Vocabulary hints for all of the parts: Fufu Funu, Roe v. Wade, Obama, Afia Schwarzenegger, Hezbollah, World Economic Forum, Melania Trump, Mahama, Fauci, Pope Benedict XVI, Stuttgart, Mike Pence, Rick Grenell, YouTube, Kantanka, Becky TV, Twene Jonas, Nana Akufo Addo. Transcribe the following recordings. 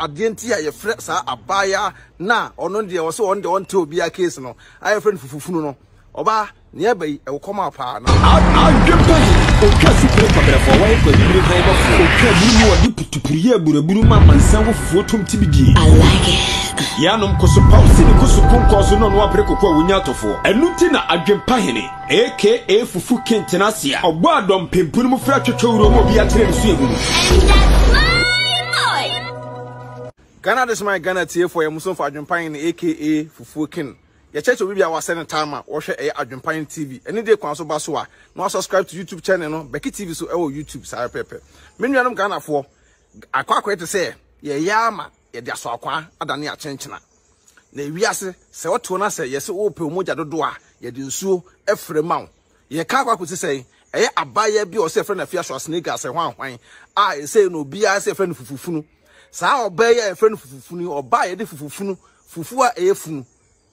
adienti aye frɛ sa abaya na ɔno de wɔ so ɔno de ɔn te obi a case no aye frɛ Fufu Funu no ɔba ne abai e wɔ ma pa na I like it. Yanum koso pausi ni koso konkoso no no apreko kwa wunyatofo enuti na adwempahene aka Fufu Kentenasia obo adom pempunu mu fra twetwewuro mo bia tire nsu ehunu. Ghana this my Ghana tie for yemso for adwempahene aka Fufu Ken ya cheche obi bia wasene time a wo hwe adwempahene TV eni de kwanso ba so a no subscribe to YouTube channel no Becky TV so ewo YouTube sa pepe menwanum Ghana fo akwa to say ye yama ye dia so akwa adane a chenchena na wiase se woto na se ye se wo pe omoja dodo a ye de nsuo efrema ye ka akwa kwese sei eye abaye bi o se frɛ na Afia Schwarzenegger se hwanhwan a ye sei no bia se frɛ no Fufu Funu saa obaye ye frɛ no Fufu Funu obaye de Fufu Funu fufu a eye funu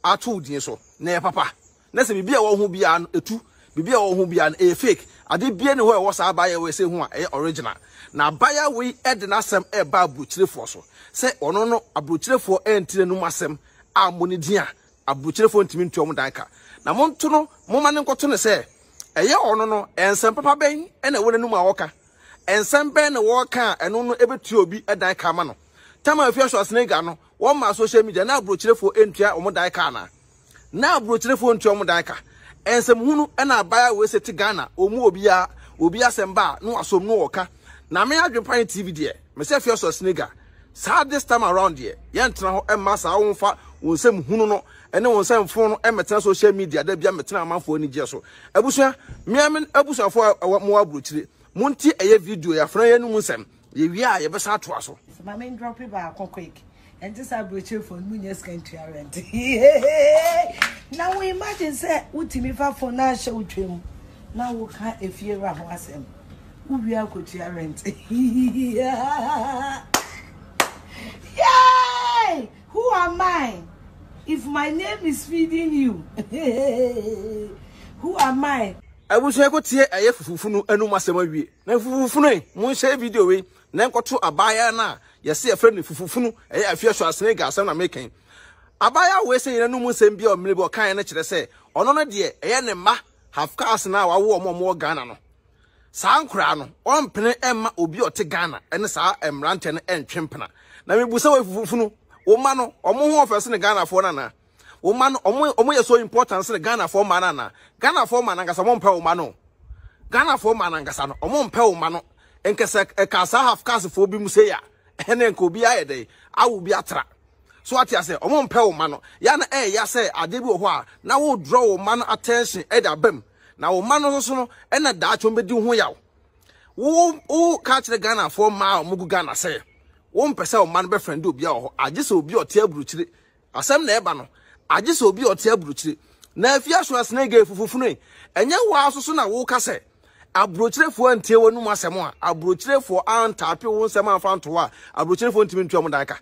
ato udin so na ye papa na se bibia wo ho bia etu bibia wo ho bia na e fake ade bia ne ho e wo saa abaye we se ho a eye original na abaye we ede na sem e ba abuchirefo so se ono no abuchirefo entire no masem a monidi a abuchirefo ntimi ntuom danka na monto no moma ne nkoto ne se eye ono no ensem papa ben ene wona numa woka ensem ben ne woka eno no ebetu obi edan ka ma no tama Afia Schwarzenegger no wo ma social media na abuchirefo entua omodanka na abuchirefo ntuom danka ensem hunu ena abaye we se ti Ghana omu obi a obi asemba no asom no woka na me adwempan TV de me se Afia Schwarzenegger sa this time around here ye ntena ho emma sa wonfa wonsem hunu no ene wonsem fo no emetena social media da bia metena amanfo ni je so abusua me men abusua fo mo aburuchire monti eye video ya fran ye nu nsem ye wi a ye be sa to aso ma men drop ba quick and this aburuchire for nunyes country rent now we imagine say utimi fa for na she utwem na wo ka efie ra ho asem we are going to rent. Yay! Who am I? If my name is feeding you, who am I? I wish I could see a Fufu Funu and no master. Now, Fufu Funu, Monsieur Video, Nanko Abaya na. You see a friend of Fufu Funu, a fierce snake, as I'm making. Abaya, we say, no more same beer, Milbo, kind nature, say, on a dear, a ma, half cast now, I wore more Ghana. Sankrano, on penny emma obi or Ghana, and sa emranten and chimpana. Na me busawe Fufu Funu, o mano, or more of us in Ghana for nana. O man, or so important in Ghana for manana. Ghana for manangas, one pearl mano. Ghana for manangasano, or one pearl mano, and Casa half cast for Bimusea, and then could be a day. I will be a trap. So what you say, or one pearl mano, Yana yase, a debu wa, now draw man attention, Eda bem. Na o mano so no ena daacho mbedi ho yaw wo ka kire Ghana for ma omugu Ghana se wo mpese o man be friend obi a ho agese obi o te aburu kire asem na eba no agese obi o te aburu kire na Afia Schwarzenegger Fufu Funu enye wa so na wo ka se aburu kire fo antie wonum asem a aburu kire fo antape wo nsem anfa nto a aburu kire fo ntimi ntuam danka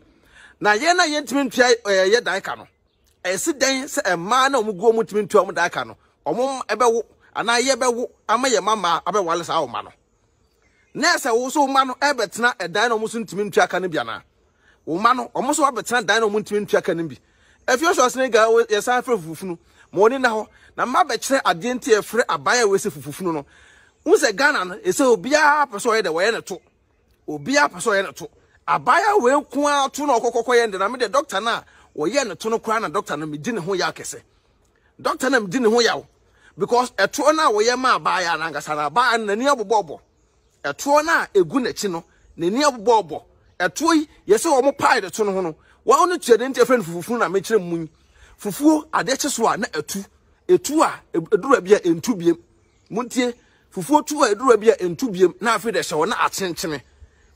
na ye ntimi ntua ye danka no esi den se e ma na omugu omu ntimi ntuam danka no omum ebe wo ana yebe wo amaye mama abewale saa o ma no na ese wo so ma no ebetena edan no musu ntimi ntua ka ne bia na wo ma no omo so abetena dan no ntimi ntua ka ne bi Afia Schwarzenegger ye saa frɛ Fufu Funu mo ni na ho na ma be kyerɛ adienti ye frɛ abaye we se Fufu Funu no wo se Ghana no ese obi a pɛso ye de wo ye ne to obi a pɛso ye ne to abaye we ko a to na okokokɔ ye de na me de doctor na wo ye ne to no kra na doctor no me di ne ho ya kɛse doctor na me di ne ho ya because a tona wo ye ma ba ya na ngasana ba na ni abobobo a tona egu na chi no na ni abobobo a toyi ye se wo mo pai de to no ho no wa onu twede nte friend Fufu Funu na me kire mun fufuo ade che so a na etu a edura bia entu biem muntie fufuo tu a edura bia entu biem na afi de she wo na akyenkyene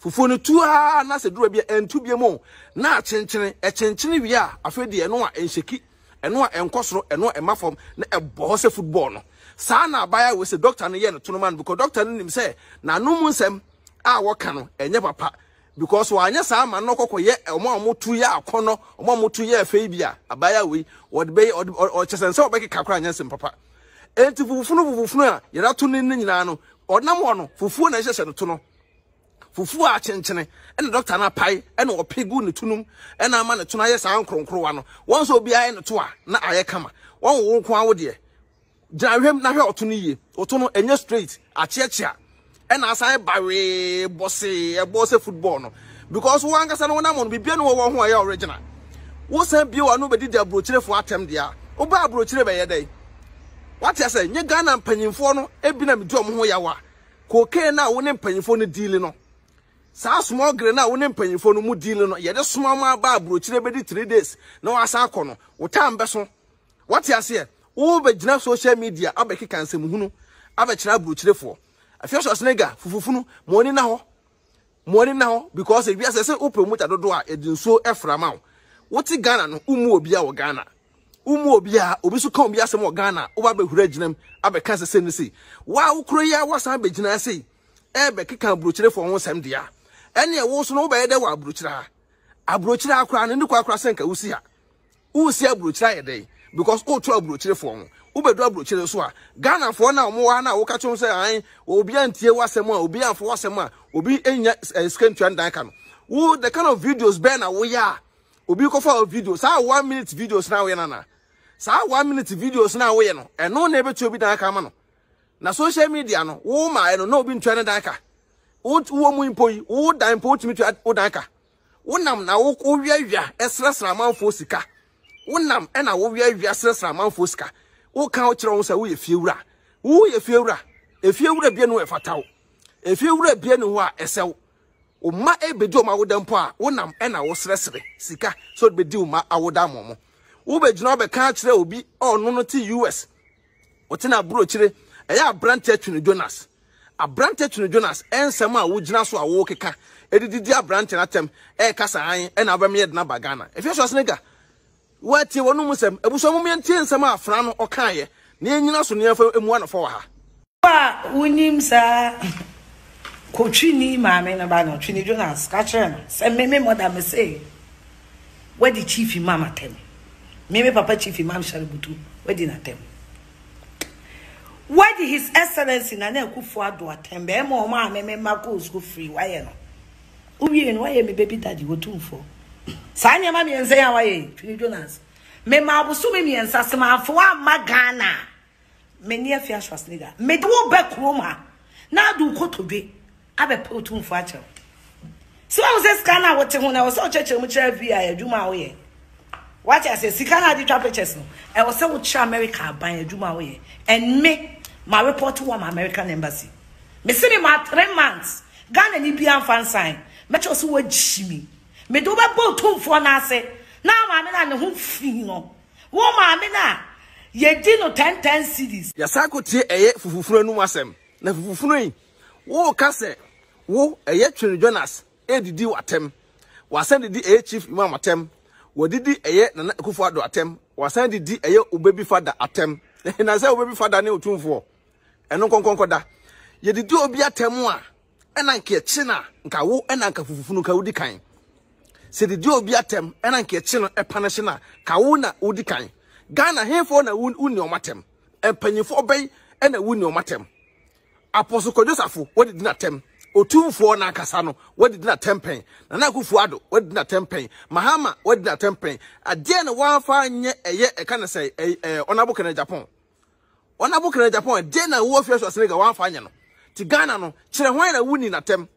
fufuo no tu a na se edura bia entu biem o na akyenkyene e kyenkyene wi a afi de no a enhyeki eno a enkosoro eno e mafom na ebo se football no saa na abaya we se doctor no ye no tonoman because doctor no nim se na no munsem a wo ka no enye papa because wo anya saa man no kokoye omo tu ye akono omo tu ye afa bia abaya we wod be or chesense obeke kakra anya sem papa enti Fufu Funu a yera to ne nyina no odnam ho no fufuo na yesese no to no Fufu a chenchene. And doctor na pie. And o pegu ne tunum. And a man tuna yes ankronkroano. Once obi aye no toa na aye kama. One wo kwa wo de. Janwem na hwe otono ye. Otono enye straight a chiachia. And as I barry bossy football no. Because one gasa no na mon bibia no wo ho aye original. Wo san bio anu be di da brochire fo atem dia. Oba brochire be ye dey. What I say, nye Ghana mpanyimfo no ebina me dom ho yawa. Cocaine na woni mpanyimfo no deal no. Sa small green na woni mpanyimfo no mu deal no. Ye de small ma ba abrochire be di 3 days na wasa akono. Wo tam be so. What I say, wo be gina social media abeki kansem hunu. Abe kira abrochirefo. Afia Schwarzenegger Fufu Funu moni na ho. Moni na ho because e bia say say o promote adodo a edinso eframa wo. Woti Ghana no umu obi a wo Ghana. Umu obia obisu kan obia sem Ghana oba behura ginam abeka sese ne sei wa ukro ya wasa begina sei e be keka abrochire fo ho sem dia ene e wo so no oba ye de wa abrochire akra ne kwa akra senka usia usia abrochire ye dey because o to abrochire fo ho obedo abrochire so a Ghana fo na omo wa na wo ka chom se an obia ntie wasem a obia fo wasem a obi enya skentuan dan ka no wo the kind of videos be na wo ya obi ko fa video sa 1 minute videos na we na na sa 1 minute videos na we no eno na ebe tiobi dan aka ma no na social media no wo ma eno na obi ntwane dan aka wo mu impoi wo dan po timi twa wo dan aka wo nam na wo wiawia esresra manfo sika wo nam e na wo wiawia esresra manfo sika wo kan wo kire wo sa wo efie wura bia no e fatawo efie wura bia no ho a esew Uma ebedu ma wodan po a wonam e na wo sresre sika so be di uma awodan momo wo be gina be kan kire obi ono no ti US wo ti na bro kire eya abrante Twene Jonas ensem a wo gina so a wo keka edididi abrante na tem e kasa han e na ba me yedna bagana Afia Schwarzenegger wati wonu musem ebuso mum yenti ensem a fra no okaye na enyina so ne afa emu anofo wa ha ba wonim sa Coachini, mammy, and about no Twene Jonas, catcher, send me what I may say. Where did Chiefy Mamma tell me? Maybe Papa Chiefy Mamma shall go to wedding at them. Why did His Excellency Nana go for a door? Tembe, Mamma, and Marcos go free. Why no? Who you and why me baby daddy go to for? Sanya Mammy and say, away, Twene Jonas. Me ma was so many and Sassama for Magana. Many a fierce was neither. Me do back Roma. Now do go to be. I be potum for acho. So I was a scanner what you I was so church much via Juma way. What I say, Sicana did trap pictures. I was so much America by a Juma way. And me, my report to one American embassy. Me sitting my 3 months. Ghana and Ibian fan sign. Metro so what shimmy. Me do my boat for an assay. Now my men and who fino. Woman, I mean, ye did 10 cities. Yasako tea a Fufu Funu wasem. Na Fufu Funu. Wo kase. Wo eye Twene Jonas edidi watem wasan didi eye Chief Imam atem wodidi eye Nana Akufo Addo atem wasan didi eye Obebi Fada atem na se Obebi Fada ne otumfo eno konkonkoda ye didi obi atem a ena nke echi na nka wo ena nka Fufu Funu ka wodi kan se didi obi atem ena nke echi no epanish na ka wo na wodi kan Ghana hefo na uni omatem empanyifo obey ena uni omatem Apostle Kodosafu what did not tem Otumfo na Kasano, what did not tempen? Nana Akufo Addo, what did not tempen? Mahama, what did not tempen? A dear no one fine yet a can say a honorable can Japan. Honorable can Japan, a dear no warfare was like a one fine. Tigana no, Chirahwana wouldn't attempt.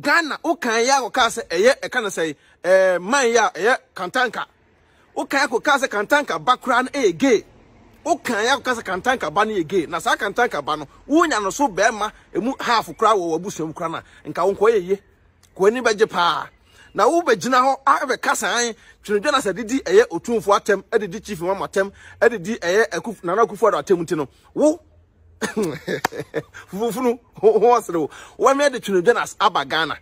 Ghana, Okaya or Casa, a yet a can say a maya, a yet Kantanka. Okayako Casa Kantanka, background a gay. Okanya kasa kantanka ba ne again na sa kantanka ba no wonya no so be ma emu half kra wo abusum kra na nka wonko yeye ko ani beje pa na wo begina ho abe kasa an Twene Jonas didi eye otumfo atem edidi Chief Imam atem edidi eye Nana Akufo Addo atem ntino wo Fufu Funu ho asero wo me de Twene Jonas aba Ghana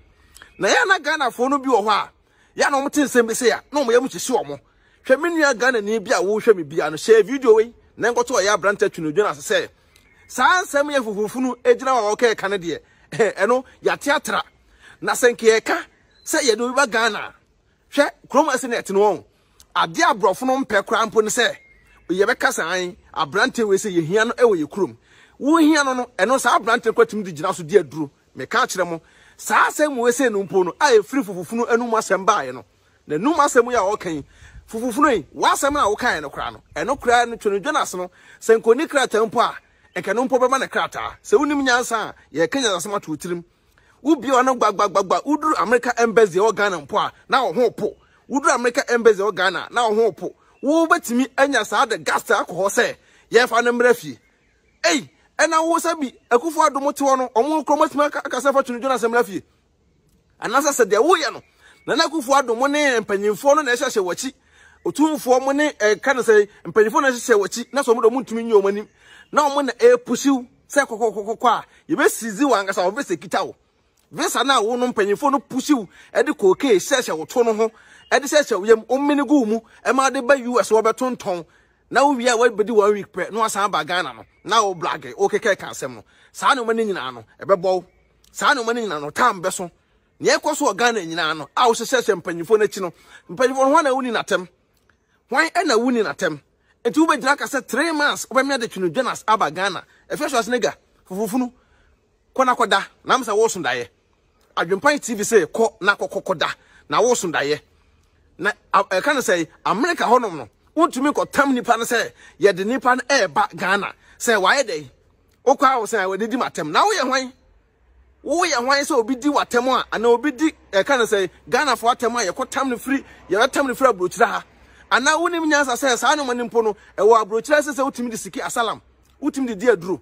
na ya na Ghana fo no bi wo ho a ya no mtin sembe se ya na mo ya mu chisi omo hwe menua Ghana ni bia wo hwe me bia no share video we Nengo to ya branta Twene Jonas say san sam ye Fufu Funu ejina wa oke ka ne de eno ya teatra na senke ye ka say ye do ba Ghana hwe kroma senet no won ade abrofo no mpe krampo ne say ye be kasan abranta we say ye hia no ewo ye krum wo hia no eno sa abranta kwatim di gina so di aduro me ka akire mo Sa asem we se no mpo no aye free Fufu Funu anum asem baaye no. Na num asem ya okan Fufu Funu yi wasem na wo kan no kra no. Eno kra no Twene Jonas no se nkoni krata mpo a enka no mpo be ma na krata. Se wonim nyansa ye kenya asem ato otirim. Wo bi ono gbagbagba uduru America embassy o Ghana mpo a na wo ho po. Uduru America embassy o Ghana na wo ho po. Wo betimi anya sa de gasta akho se ye fa no mrafi. Ei ena wo sabi akufu adomote wono omo kromatima akasa fa Twene Jonas mrafie anasa se de wo ye no na na akufu adomo ne mpanyimfo no na ehye wachi otumfo mo ne ka na se mpanyimfo na ehye wachi na so mo do muntumi nyo manim na omo na e pushiw se kokokokwa ye be sizi wa angasa obese kitawo vesa na wo no mpanyimfo no pushiw e de koke ehye woto no ho e de ehye yam ommeni guumu e ma de ba US wo betonton na we are what body 1 week pre no asan ba Ghana no na o blage o keke ka asem no sa no mani nyina no ebebo sa no mani nyina no tam beso ne ekoso o Ghana nyina no a wo sesese mpanyifo na chi no mpanyifo ho na woni natem hwan e na woni natem enti wo be gina ka se 3 months o be me de Twene Jonas aba Ghana Afia Schwarzenegger Fufu Funu kona koda na msa wo sundaye adwempan TV se ko na kokokoda na wo sundaye na kan say America honom no untu mi ko tam nipa no se ye de nipa no e ba Ghana se waye dey okwa wo se na we di matem na wo ye hwan se obi di watem a ana obi di e ka no se Ghana fo watem a ye ko tam no free ye na tam no free abrochira ha ana wonim nyansa se sa no mani mpo no e wo abrochira se utimi di siki asalam utimi di aduro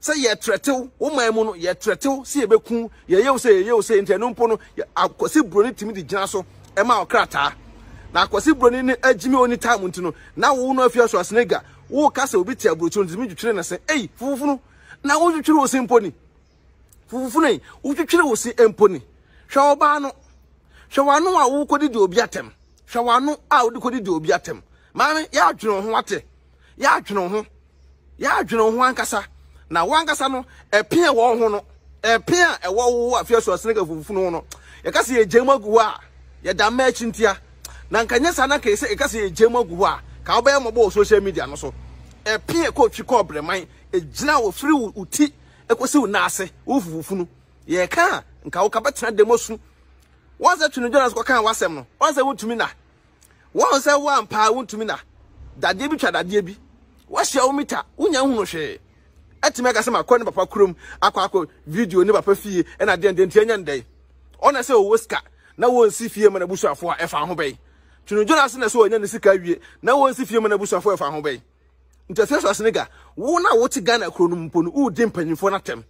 se ye tretew wo man mu no ye tretew se ye beku ye yew se ntano mpo no akosi broni timi di gina so e ma okrata na kwasi broni ni ajimi oni time ntino na wo no Afia Schwarzenegger wo ka se obi tia brochu ntimi twetwere na se ei Fufu Funu na wo twetwere wo se mponi Fufu Funu ei wo twetwere wo se mponi hwa oba no hwa anu a wo kodi di obi atem hwa anu a wo kodi di obi atem maame ya adwene ho ate ya adwene ho ankasa na wankasa no epia wo ho no epia e wo Afia Schwarzenegger Fufu Funu no ya ka se ye jemagu a ya da mechi ntia na nkanye sana ke se eka se jema gu a ka oba mobo social media no so e pie ko twi ko breman e gina wo free uti e ko se wo naase wo Fufu Funu ye ka nka wo ka betena demosu won se Twene Jonas ko kan wasem no won se wotumi na won se wo ampa wotumi na dade bi twa dade bi wo hye wo mita unya hunu hwe etime ka se makọ ne papa krom akọ video ne papa fie e na den den ti anya ndai ona se wo ska na won si fie ma na busu afọ a e fa ho bai Twene Jonas na so onya ne sika wie na won sifie ma na busafo e fa ho bai ntase so asnega wo na wo ti Ghana kro no mpo no wo di mpanyimfo na tem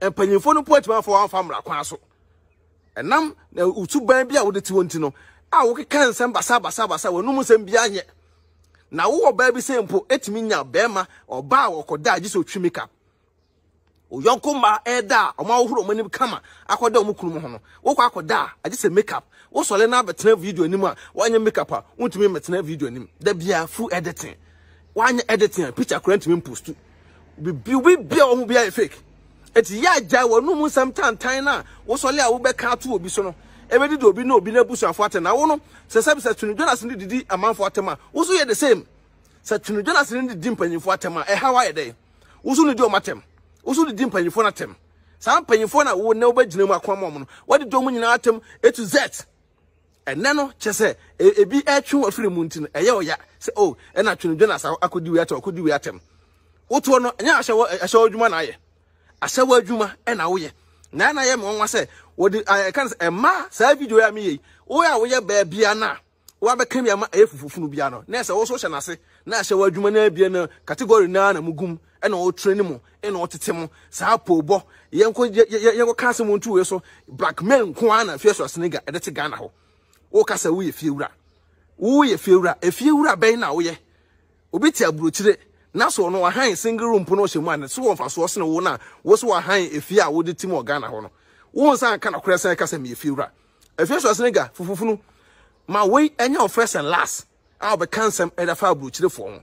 mpanyimfo no po atima fo anfa mra kwa so enam na utuban bia wo de ti wonti no a wo keka nsem basa wonu nsem bia nye na wo ba bi sempo etimi nya bema oba wo koda agi so twimika oyonkoma eda oma wo horo mani kama akoda omukunu ho no wo kwa akoda agi se makeup wo sole na betena video nim a wanye makeup a wontumi metena video nim da bia full editing wanye editing picture current me post bi ho bia fake eti ya ja wonu mu samtan tan na wo sole a wo beka to obi so no ebedi do obi na busu afọ ate na wo no se sabi se Twene Jonas ni didi amanfo atema wo so ye the same se Twene Jonas ni didi mpanyimfo atema e ha wa ye dey wo so ni di omatem wo so ni didi mpanyimfo na tem sa mpanyimfo na wo ne wo bagina mu akwa mom no wo di do mu nyina atem etu z enano chese ebi etwe ofiri mu ntino eye oya se oh ena Twene Jonas akodi wi ate akodi wi atem woto no nya ahye odwuma na aye ahye wadwuma ena wo ye na na ye mo nwa se wodi kan se ma sa video ya mi ye wo ya wo ye ba bia na wo be kan bia ma e Fufu Funu bia no na se wo so hye na se na ahye wadwuma na bia na category na na mugum ena wo treni mu ena wo tetemu sa pobo yenko kan se mu ntu we so black men ko ana Afia Schwarzenegger edete Ghana ho o kasa wo ye fiewura efiewura ben na wo ye obi ti abrochire na so no ahan single room po no hye mu an so won fa so so no wo na wo so ahan efia wo de tim Ghana ho no wo san ka na kresa kasa me fiewura Afia Schwarzenegger Fufu Funu ma we anya of first and last I be cancel eda fa abrochire fo ho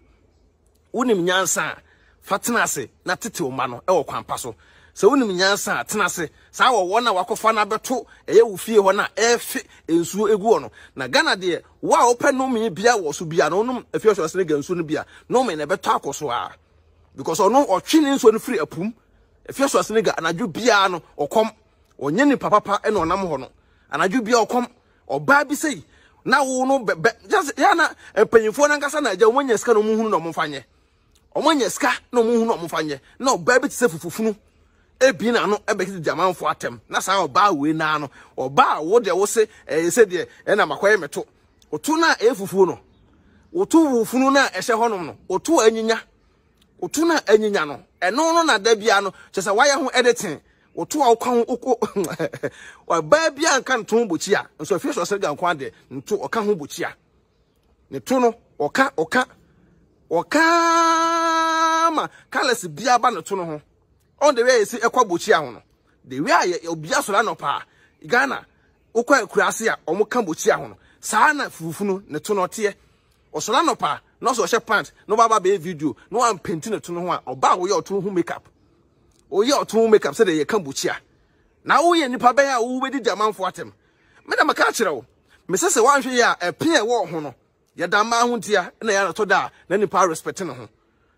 wonim nyansa fatenase na tete o ma no e wo kwampa so se wonim nyansa tenase sa wo wona wakofa na beto eye wo fie ho na efe ensuo eguo no na Ghana de wa open no me bia wo so bia no no Afia Schwarzenegger ensuo no bia no me na beto akoso a because ono otwini ensuo no free apum Afia Schwarzenegger anadwo bia no okom or nyeni papa and on amohono, and I do be all come or baby say now no just yana a penny for Nagasana, the one yeska no moon no mofanye, or one yeska no moon no mofanye, no baby to say Fufu Funu, a bina no a big jaman for atem, that's how bow we nano, or bow what there was say, a said the enamaque meto, or tuna a Fufuno, or two fununa a shahono, or two enina. Otuna enyinyano eno no na da bia no chese waye ho editing oto a okwan okwo wa ba bia anka nton bochi a nso Afia Schwarzenegger nkwa de nto oka ho bochi a ne to no oka ma kalesi bia ba ne to no ho on the way e si ekwa bochi a ho no the way e obia sora no pa Ghana okwa akuraase a omoka bochi a ho no saa na Fufu Funu ne to no te osora no pa no so she pant no baba be video no am painting to no ho oba wo ye oto ho makeup o ye oto ho makeup say dey kan buchia na wo ye nipa ben a wo be di jamanfo atem me na maka kire wo me se se wan hwe ye a pia wo ho no ye da ma ho ntia na ye na to da na nipa respect no ho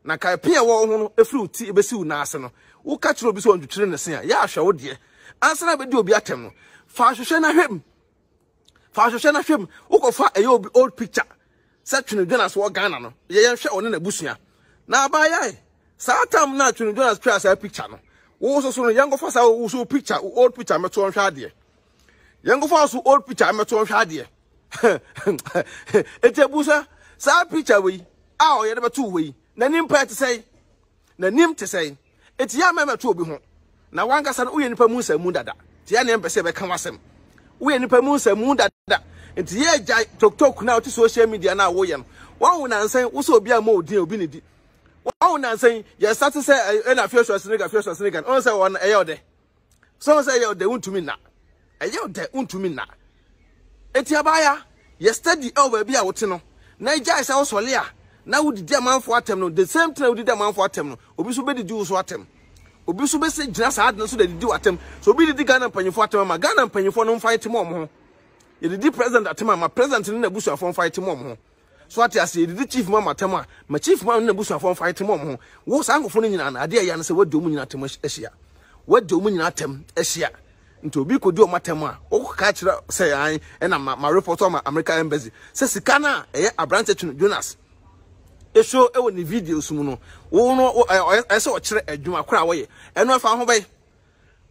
na ka pia wo ho no efri uti e be si u na ase no wo ka kire obi so ndwetwere ne se a ye ahwe wo de ansa na be di obi atem no fa hwe na hwem wo ko fa e obi old picture Sa Twene Jonas wo Ghana no ye hwe one na busua na abaye sa tam na Twene Jonas try sa picture no wo so no yango fa sa wo so picture old picture meto on hwa de yango fa so old picture meto on hwa de ete busa sa picture we a o ye de beto we nanim te say ete ya ma meto obi ho na wanka sa no uye nipa mu sa mu dada te ya ne mpese be kan wasem uye nipa mu sa mu dada It's ye jai tok now to social media now William. Wow nan say also be a mode obinidi. Wow nan say yes start to say and Afia Schwarzenegger on say one ayode. Some say yo de unto me na. Ayode unto me na. Etiabaya, yes steady over be a wotino. Na jai say osole a na wudi dia man for atem no the same thing wudi dia man for atem no obi so be di do so atem. Obi so be say gina sa adna so de di atem. So obi di Ghana panyefo atem ma Ghana panyefo no fight mo ho. You did president at my president in the bush of fighting mom. So what I say, the chief mama tema, my chief man in the bush of fighting mom. What's Uncle Funny and idea? And say, what do you mean at Asia? What do you mean at Asia? Into Biko do Matema, oh, catch say I, and my report on my American embassy. Says Sikana, a branch to Jonas. It show any videos, Muno. Oh, no, I saw a chair at Juma Crowway, and I found away.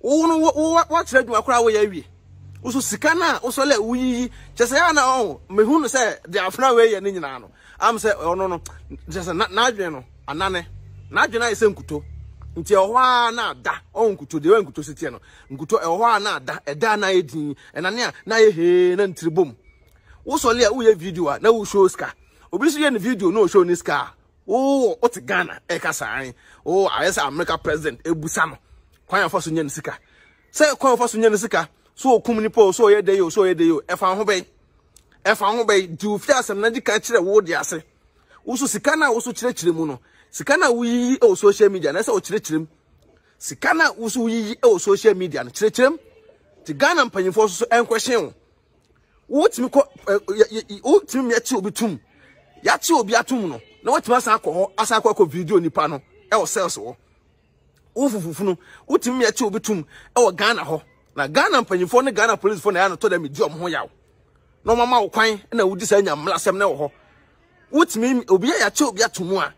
Oh, no, what should I do? A crowway. Usu sikana uso le uyi chese ya na o mehunu se de afna we ye nyina no am se ono no chese na adwen no anane na adwen na ise nkuto nti e hwa na da o nkuto de we nkuto sitie no nkuto e hwa na da e da na edin enane a na ye he na ntribom uso le uye video a na u show ska obi so ye ni video no show ni ska o oti Ghana e kasa an o ayesa America president ebusa no kwan afo so nya ni sika se kwan afo so nya ni sika so communipo so ye dey yo e fa ho be du fiasem na di ka kire wo di ase wo so sika na wo so kire mu no sika na wo yi e social media na se o kire mu sika na wo so yi e social media na kire mu ti Ghana mpanyimfo so enkwehyen wo timi ko wo timi me ti obi tum ya ti obi atum no na wo timi asa akọ video nipa no e o sales wo Fufu Funu wo timi me ti obi tum e o Ghana ho na Ghana panyimfo ne Ghana police fo na ya no to dem di om ho yawo no mama wo kwan na wudi sa nya mlasem na wo ho wutimi obi ya che obi atomu a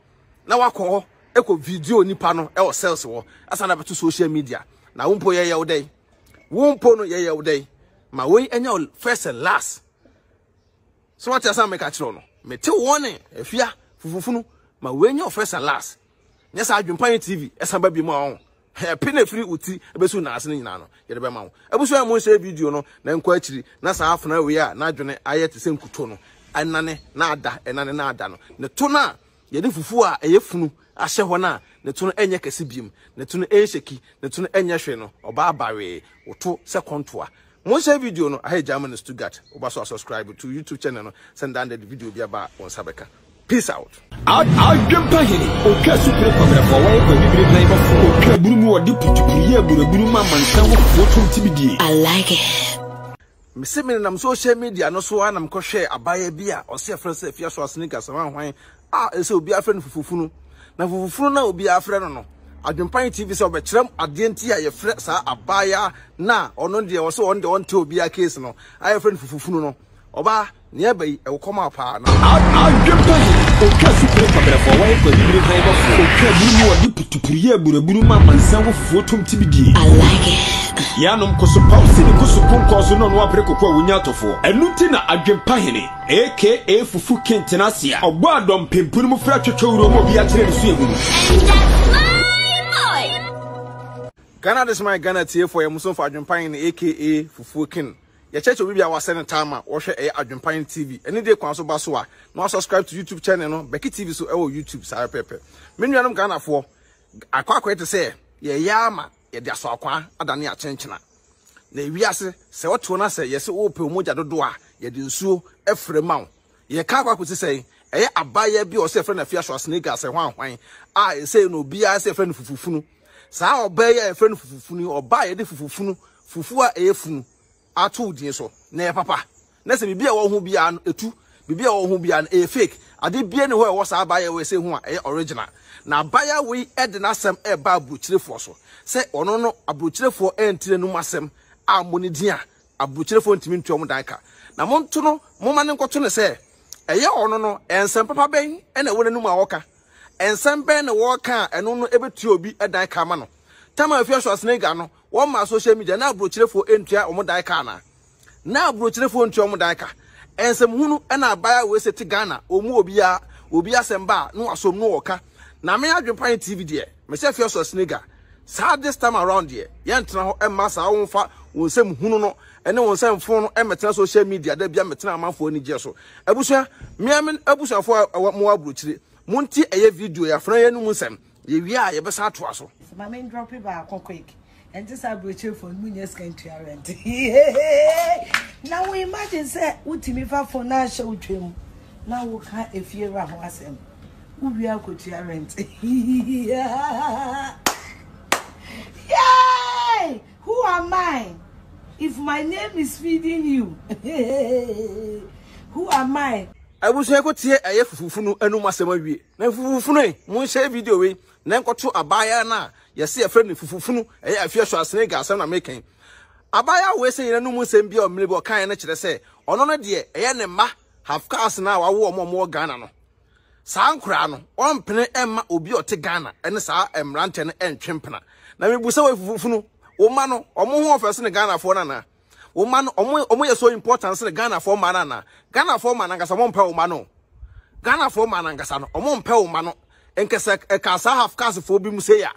na wakọ ho ekọ video nipa no e wo sales wo asa na beto social media na wompo ye yawo dai wompo no ye yawo dai ma we enya first and last so what ya sa make atro no me te warning Afia Fufu Funu ma we enya first and last nya sa adwumpan TV esa ba bi mu a pene free uti ebesu na asene nyina no ye de be ma wo ebusu amun share video no na nkwa akiri na sa afuna we a na adwene ayete se nkuto no anane na ada enane na ada no ne to na ye de fufu a eye funu ahye ho na ne to no enye kase biem ne to no ensheki ne to no enye hwe no oba abawe oto se kontoa mun share video no ahe Germany Stuttgart oba so subscribe to YouTube channel no send down the video bi aba on sabeka peace out. I don't pay any. Okay, super camera for why we be playing for food. Okay, burumu adi putu priya buruburu mama nsango wotum tibidi. I like it. Me se me na social media no so ana mko share abaye bia o se friend Afia Schwarzenegger so wan hwan. Ah, e se obi afre no Fufu Funu. Na Fufu Funu na obi afre no no. Adwumpan TV so obekyerem ade ntia ye frɛ saa abaya na ono de wo so ono de won te obi a case no aye frɛ Fufu Funu no oba ne abai e wo koma pa na adwumpan o kasi pre kamera for why ko biri driver for ka biri wo di putupuriye buraburu ma mansan wo Fufu tom tibidi I like it ya nom ko so pause ni ko so konko so no no apre ko kwa wunya tofo enuti na adwumpan hene aka Fufu kentenasia obo adom pempunu mu frɛ twetwewuro mo bi a kyerɛ nsu eguru Ghana this my Ghana tier for Muson for Adwumpan aka Fufu King. Your church will be our sending time or share Adwumpan TV. Any day council basua. Now subscribe to YouTube channel, Becky TV so YouTube Sarah Pepe. Minimum Ghana for I quite to say, ye yama, ye da soqua, adania chenchina. Ne wease, se what to say, yes, oh moja do doa, ye do so every mount. Ye kakwa could say, eh abaya be or say friend of Afia Schwarzenegger say one. I say no be I say friend Fufu Funu. Sa obey a friend Fufu Funu or buy a Fufu Funu, Fufua a funu. I told you so. Ne papa. Let's be a one who be an a two, be a one who be an a fake. I did be anywhere was I buy away say one a original. Now buy away at the nasem a babu chile for so. Say or no, a brutal for entry no masem, a monidia, a brutal for intimate to a modanka. Now Montuno, Moman Cotton say, a year or no, and some papa bang, and a wooden walker. And some pen a walker and no ever to be a dicamano. Tama Afia Schwarzenegger, one my social media now broached for entry on Modicana. Now broached for entry on Modica. And some Hunu and I buy away to Ghana, or Mobia, will be a semba, no, so no walker. Now may I be playing TV, dear, Mr. Afia Schwarzenegger. Sad this time around, dear, Yantra and Massa own fat will send Huno, and no one send phone and metal social media, there be a metal amount for any jesso. Abusha, Miaman Abusha for more brutally. Monty, a video, your friend, Musem. You are your best at Wasso. My main dropping back quick, and this I will cheer for Munyas country. Now we imagine, sir, Utimifa for national dream. Now we can't if you are Wasem. We are good to rent. Yay! Who am I? If my name is feeding you, who am I? I was able to hear a Fufu and Umasamabi. Then Fufu, Monsieur video, then got to Abayana. You see a friend of Fufu, a few short snake, as I'm making. Abaya will say, and no one send be a million kind nature, say, or no, dear, a ma have cast now a war more Ghana. San Crano, one penny Emma will be or Tigana, and Sar and Rantan and Chimpana. Now we saw Fufu, Omano, or more of us in Ghana for Nana. Woman, almost so important to Ghana for Manana. Ghana for Manangas, one pearl mano. Ghana for Manangasan, one pearl mano. And Cassa have cast for Bimusea.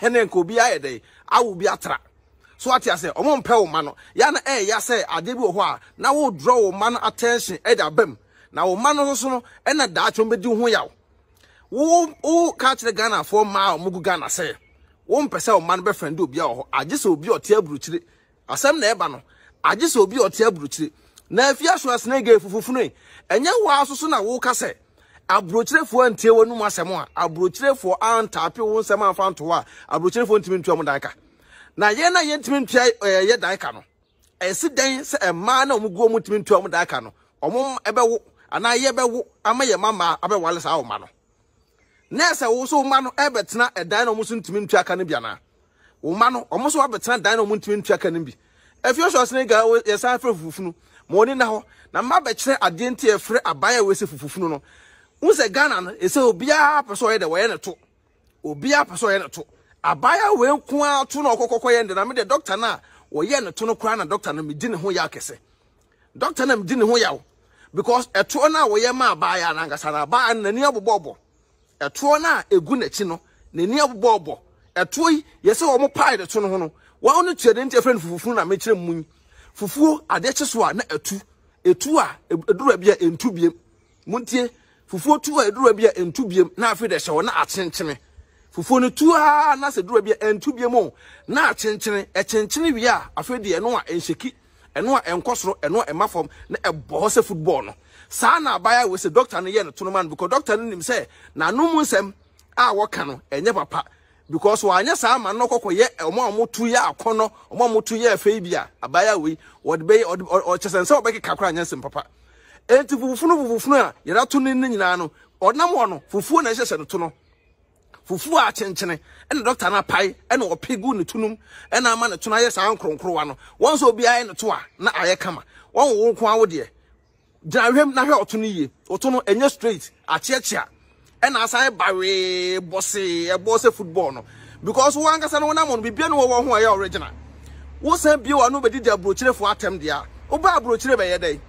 And then could be a day. I will be a trap. So what you say, one pearl mano. Yana, eh, ya say, I did what now will draw man attention at a bem. Now, man also, and a Dutch will be doing well. Who catch the Ghana for Ma Mugana say? 1% man befriend do be all. I just will be your tail brutally. I send Nebano. I just will be your tail brutally. Now, if you are a snake for Fune, and you are so soon a walker, say, I brutally for and tail no more someone. I brutally for Aunt Tapi won't someone found to her. I brutally for intimate to Amodaka. Now, Yana Yentimin Tia Yedicano. A sit down, a man or go mutin to Amodacano, or mum ever, and I ever am a mamma about Wallace our man. Nessa also man Ebert's not a dino Muslim to Mintia Canibiana. Umano almost Robert's not dino Muntin Tia Canibi. If you're a snake, yes, I feel Fufu. Morning now, my bachelor, I didn't hear a buyer with Fufu. Who's a gun? It's a beer persuade away and a two. Or beer persuade a two. A buyer will come out to no cocoa and I made a doctor now. Or yen a tunnel crown and doctor and me didn't who ya kese. Doctor and didn't who ya. Because a tona where my buyer and Angasana buy and the near bobo. A tona a gunetino, the near bobo. A toy, yes, or more pie the tunnel. Why only to identify friend Fufu and Mitchell Moon? Fufu, I just one a two, a drabia in two beam. Muntie, Fufu two, a drabia in two beam, now feed us or not chanchene. Fufu two, ah, not a drabia and two beam more. Now chanchene, a chanchene we are, afraid the Anoa and Shiki, Anoa and Cosro, and not a mafom, a boss of football. Sana buyer was a doctor and a yen to man because doctor didn't say, now no more sem, ah, what canoe, and never papa. Because why yes I'm no cocoa yet or more 2 year corner or more 2 year fabia a buyer we would bay or just and so back a cacra and yes and papa. And to Fufu, you're not tuning in, or no one Fufu and I just said to no. Fufu a chenchene. And the doctor na pie. And o pigu ni tunum. And a man na tunayye sa ankron krowano. Once obi aye na tuwa. Na aye kama. Wan wonkwa wodye. Jina wem na he otuniye. Otono enye straight. A chia chia. And as I barre bossy football no. Because one can say no one be no one who are original. Who said be one nobody did brochure for attempt there? Oba brochure by your day.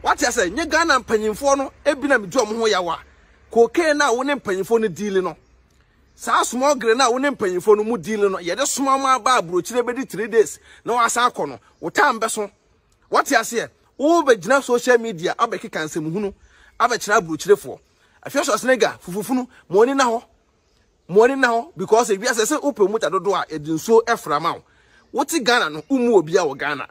What you say? Nye Ghana Peninfono, Ebinam Jom Hoyawa. Cocaine now wouldn't Peninfoni dealing on. Sa small grena wouldn't Peninfonu mu dealing on. Yet a small man bar brochure by 3 days. No asacono. O time beson. What you say? Oh, but general social media, I beg you can say Muhunu. I bet you brochure for. Afia Schwarzenegger, Fufu Funu, morning now, because if you have said open with a door, it is so efframount. What's it Ghana? No, Umobia or Ghana?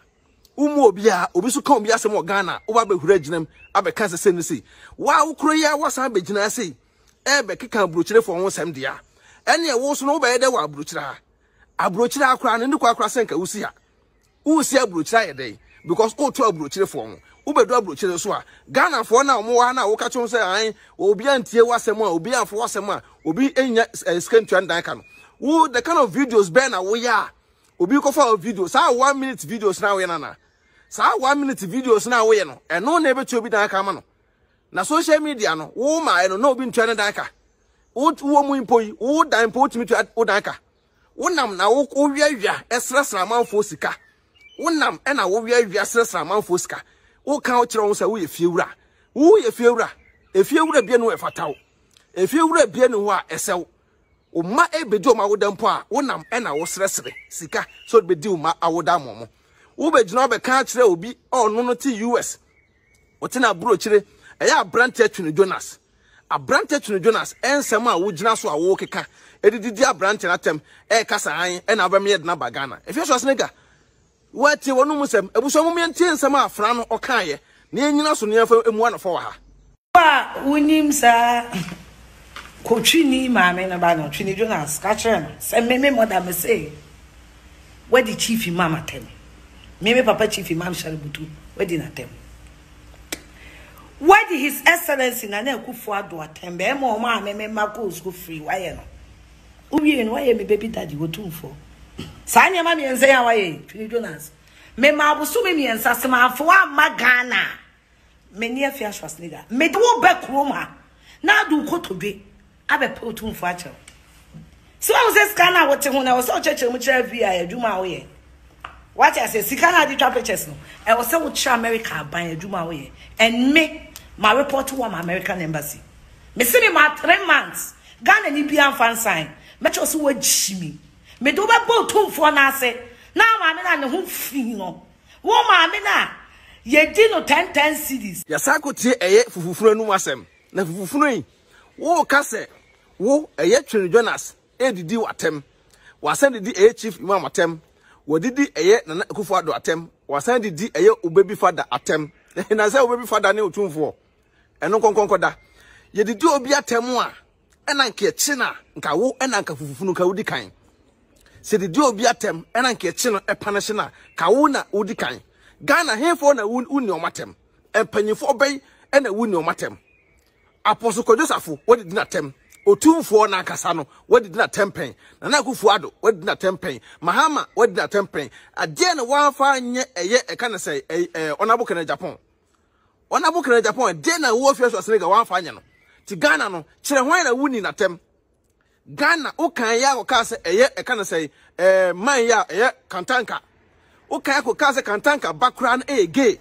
Umobia, Obisucom, Bias or Ghana, Obabe Reginum, Abacasa Senesi. Wow, Korea was a Beginasi. Ebeki can brochure for almost some dear. And there was no bed or brochure. A brochure crown and the Quakrasenka Usia. Usia brochure a day, because all 12 brochure form. Ube do brochure soa. Ghana for now, Moana, Okachon say, I will be an tear was a man, will be an force a man, will be a skin to an daikano. Woo, the kind of videos, Ben, we are. Will be for videos. Our 1 minute videos now, Yanana. So 1 minute videos now, we know. And no neighbor to be daikamano. Na social media, no, oh my, I don't know, been trying to daika. Old woman poi, old dime put me to at Odanka. One nam na walk over ya, esras raman fosica. One nam and I will be a stress raman fosca. O count rounds away if you ra. Woo if you ra. If you would have been with a tau. If you would have been who are a cell. O ma e bedoma wodampa. Onam and I was wrestling. Sika. So be do ma awodam. Ube jnobe country will be all no T US. What in a brochure? A ya branted Twene Jonas. A branted Twene Jonas and Sama would Jonas were woke a car. A did dear branch at them. E Casa and Avamiad Nabagana. If you saw Snigger. What you want to say? I was only until some of Fran or Kaya. Nina so near for one of her. Unim, sir. Cochini, my men about no Twene Jonas, Catcher, send me what I must say. Where did Chiefy Mamma tell me? Maybe Papa Chiefy Mam shall be too. Where did I tell me? Where did His Excellency Nanel Kufua do attend? Be more, my men, my goals go free. Why no? Ubi and why me baby daddy go too for? Sanya mami and say away, Twene Jonas. Me mabusumi and Sasama for Magana. Many Afia Schwarzenegger. Me do back Roma. Now do go to be. I be potum for child. So I was a scanner watching when I was so church and which I do my way. What I say, Sikana did trap chest no. I was so much America by a do my way. And me, my report to one American embassy. Me see my 3 months. Ghana Nipian fan sign. Metro so jimmy. Me do ba bo tum for na se na ma me na ne ho fi no wo ma me na ye di no 10 cities ya sako tie eye Fufu Funu anu asem na Fufu Funu yi wo ka se wo eye Twene Jonas edidi watem wasen didi eye Chief Imam atem wo didi eye Nana Akufo Addo atem wasen didi eye Obebi Fada atem na se Obebi Fada ne otumfo eno konkonkoda ye didi obi atem a ena nke echi na nka wo ena nka Fufu Funu ka wodi kan se de do bi atem ena nke echi no epanishina ka wo na wodi kan Ghana hefo na wuni omatem empanyifo obey ena wuni omatem Apostle Kodosafo wodi dina tem otumfo na akasa no wodi dina tempen Nana Akufo Addo wodi dina tempen Mahama wodi dina tempen ade na wanfa nye eye eka na sei onabuka na Japan onabuka na Japan de na wo ofia so Senegal wanfa nye no ti Ghana no kire hwan na wuni na tem Ghana ukan ya ko ka se eye e ka na sei man ya eye kantanka ukan ko ka se kantanka bakura na ege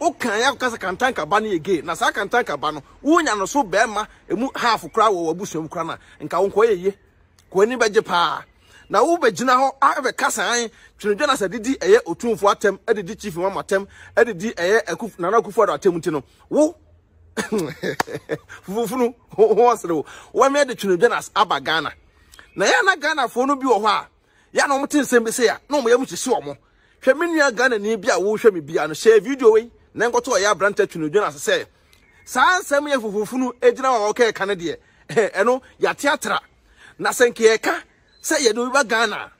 ukan ya ko ka se kantanka ba na ege na sa kantanka ba no wunya no so be ma emu half kura wo abusum kura na nka won ko yeye ko ni beje pa na wo be gina ho a be kasan Twene Jonas didi eye otumfo atem edidi Chief Imam atem edidi eye Akufo Nana Akufo Addo atem ntino wo Fufu Funu ho wa me de Twene Jonas aba Ghana na ya na Ghana fo no bi wo ho a ya na omtin sembe se ya na omoya muchisi omo hwe me nua Ghana ni bia wo hwe me bia no share video we na nkoto o ya branted Twene Jonas se san sam ya Fufu Funu ejina wa oke ka ne de eno ya teatra na senke ye ka se ye do ba Ghana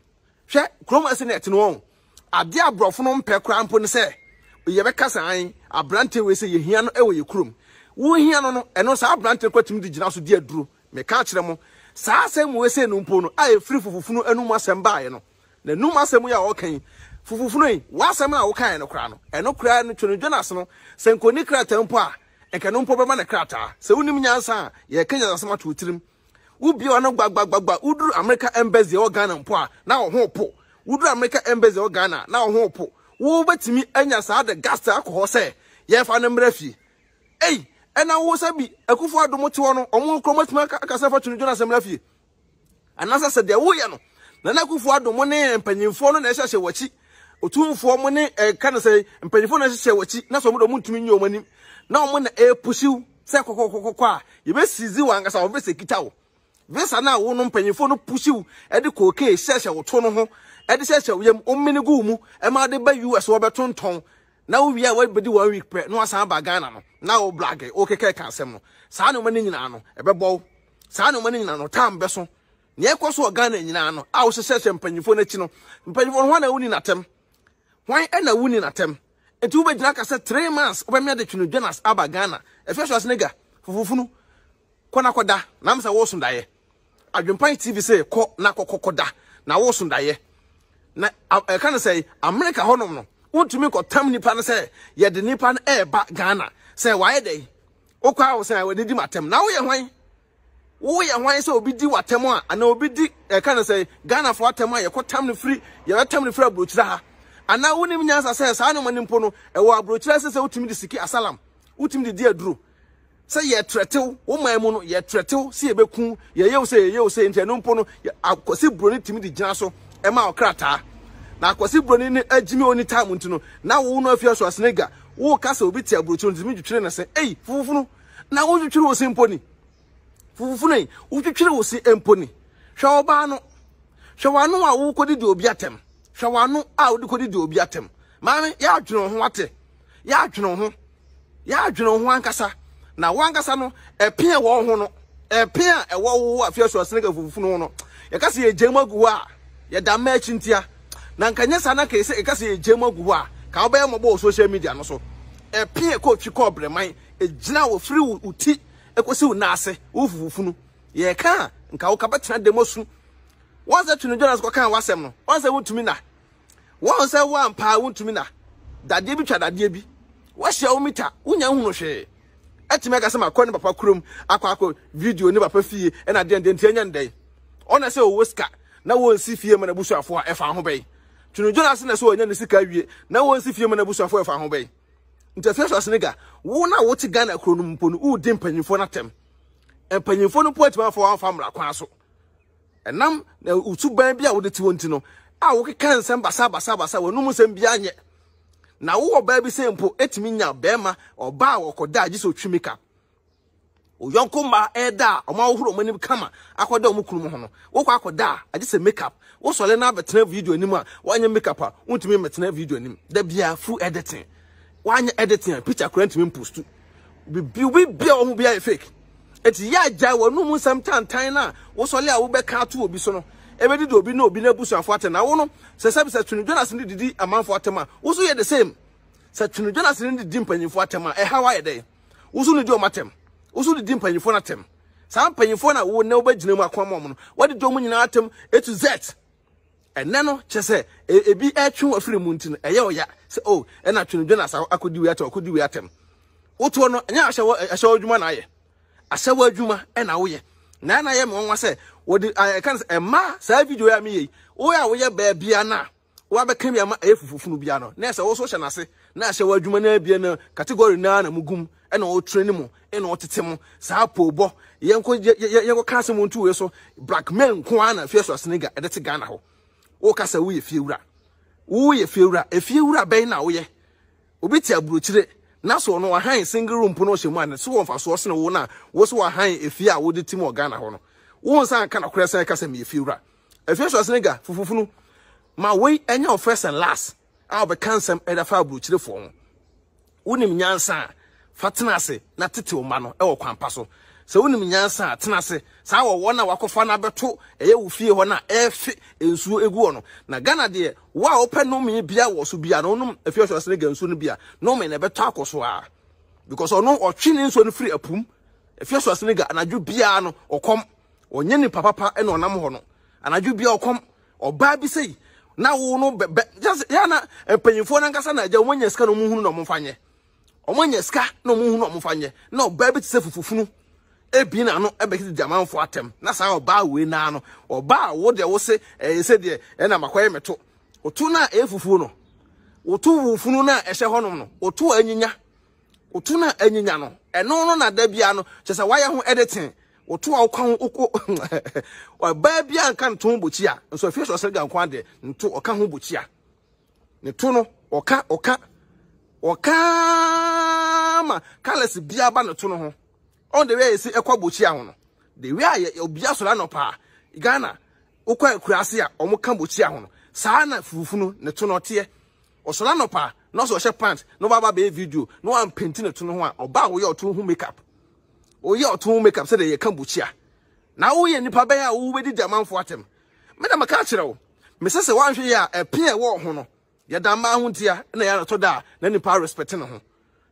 hwe krom asinet no on ade abrofo no mpe krampo ne se ye be kasan abrante we se ye hia no ewo ye krom wo hiano no eno sa abrante kwatim di gina so di aduro me ka kiremo Sa asem we se numpo no aye free Fufu Funu anum asem baaye no. Na num asem ya okan Fufu Funu yi wasem na okan no kra no. Eno kra no Twene Jonas no se nkoni kra tempo a enka numpo be ma ne krata. Se unim nyansa ye kenya asem ato tirim. Ubi ono gbagbagba uduru America embassy o Ghana mpo a na wo ho po. Uduru America embassy o Ghana na wo ho po. Wo betimi anya sa de gasta akho se ye fa no mrafi. Ei ena wo sabi akufu adomo te wono omo kromatima akasa fa Twene Jonas mrafi anasa se de wo ye no na na akufu adomo ne mpanyimfo no na ehye wachi otumfo mo ne kana se mpanyimfo na ehye wachi na so mo do muntumi nyomani na omo na epusiw se kokokokoko a ye besizi wangasa obese kitawo vesa na wo no mpanyimfo no pusiw edi koke ehye woto no ho edi ehye wyam ommini guumu e ma de ba US wo betonton now we are what body 1 week pre no asan ba Ghana no now blage okeke kan sem no sa no mani nyina no ebebo sa no mani nyina no tam beso ne ekoso Ghana nyina no a wo sesese mpanyimfo na chi no mpanyimfo ho na woni natem hwan e na woni natem etu be gina kase 3 months oba me de Twene Jonas aba Ghana Afia Schwarzenegger Fufu Funu kona koda na msa wo sundaye adwempan TV say ko na kokokoda na wo sundaye na kan say America honom no want to make a time nipa no say ye de nipa no e ba Ghana say why dey okwa wo say we di matem na wo ye hwan say obi di watem a ana obi di e ka no say Ghana for watem a ye kotam no free ye watem no free abrochira ha ana wonim nyansa say sa no mani mpo no e wo abrochira say utimi di siki asalam utimi di di aduro say ye tretew wo man mu no ye tretew say ye beku ye yew say ntia no mpo no akosi broni timi di gina so e ma okrata na kwasi broni ni ajimi oni time ntuno na wo no Afia Schwarzenegger wo ka se obi ti abrocho ntimi twetwere na se ei Fufu Funu na wo twetwere wo se mponi Fufu Funu ei wo twetwere wo se mponi hwa oba no hwa anu a wo kodi de obi atem hwa anu a wo kodi de obi atem maami ya adwene ho ate ya adwene ho ankasa na wankasa no epia wo ho no epia e wo wo Afia Schwarzenegger Fufu Funu no ya ka se ye jemagu a ya da match ntia na nkanye sana ke se ekase ye jema guwa ka oba ye mobo social media no so e pie ko twi ko breman e gina wo free uti ekosi wo naase wo Fufu Funu ye ka nka wo ka betena demosu wonse Twene Jonas ko kan wasem no wonse wotumi na wonse wo ampa wotumi na dade bi twa dade bi wo hye wo mita wonya huno hwe etime ka se makọ ne papa krom akwa video ne papa fie e na den den tianya ndai ona se wo ska na wo nsi fie ma na busu afọ a efa ho bai Twene Jonas na so onya ne sika wie na won si fie na busu afo efa ho bai ntafia so asnega wo na wo ti Ghana kro no mpo no u din panyimfo na tem empanyimfo no po atima afo anfa mra kwa so enam na utuban bia wo de ti wonti no a wo keka nsem basa wo num nsem bia nye na wo oba bi se mpo etimi nya bema oba wo koda aji so twimika oyonkoma eda oma ohuro manim kama akoda omukunu ho no wo kwa akoda aje se makeup wo sole na betena video nim a wanye makeup a untimi metena video nim da bia full editing wanye editing picture current me post bi ohu bia fake eti ya ja wonu mu sam tantan na wo sole a wo beka ato obi so no ebedi do obi na busu afo ate na wo no se sabi se Twene Jonas ni didi amanfo atema wo so ye the same se Twene Jonas ni didi mpanyimfo atema e hawa ye dey wo so ni di omatem usu di mpanyimfo na tem sa mpanyimfo na wo ne obagina mu akwa mom no wadi do mu nyina atem e to z enne no chese ebi atwe afiri mu ntino eye oya se oh ena Twene Jonas akodi wi atem woto no nya ahyewo adwuma na aye ahyewo adwuma ena wo ye na na ye me wonwa se wodi kan se ma sa video ya me ye wo ya wo ye ba bia na wo abeka mi ama e Fufu Funu bia no na se wo so hye na se na ahyewo adwuma na bia na category na na mugum ena wo treni mu ena wo tetemu sa po bo yenko yenko kase mu ntu we so black men ko ana Afia Schwarzenegger edete Ghana ho wo kasa wo ye fiewura e fiewura ben na wo ye obi ti aburochire na so no wahan single room po no hye mu ana so wo fa so so na wo na wo so wahan efia wo de timu Ghana ho no wo san kana kresen kasa me fiewura Afia Schwarzenegger Fufu Funu ma we enya first and last I'll be cancel edafa aburochire fo ho wonim nyansa fatenase na tete oma no e wo kwampa so se wonim nyansa tenase sa wo wona wakofa na beto eye wo fie ho na efe ensuo egu ono na Ghana de wa open no me bia wo so bia no no Afia Schwarzenegger ensuo no bia no me na beto akoso a because ono otwene ensuo no free apum Afia Schwarzenegger anadwo bia no okom or nyeni papa and or namohono, and I do be all come or baby say now no just yana and penny phone and casana, the one yeska no moon no mofanye or one yeska no moon no mofanye, no baby to say Fufu Funu. Ebina no ebeki diaman for atem na san oba we na no oba wo de wo se e se de e na makwae meto otu na efufu no otu funu na ehye honum no otu anyinya otu na anyinya no eno no na da bia no chese waye ho editing otu awkwan oko oba bia nka nton bochi a nso Afia Schwarzenegger nko ade nto oka ho bochi a ne to no oka ma kalesi bia ba ne to no ho. On the way you see ekwa bochi ahono the way you bia so la no pa Ghana okwa ekurase a omo kan bochi ahono saa na Fufu Funu ne to no tie osola no pa no so she pant no baba be video no am paint ne to no ho a oba wo ye oto ho makeup o ye oto ho makeup se de ye kan bochi a na wo ye nipa be a wo be di diamanfo atem me na maka kire wo me se se wanhwe ye a epe e wo ho no ye da ma ho tia na ya to da na nipa respect ne ho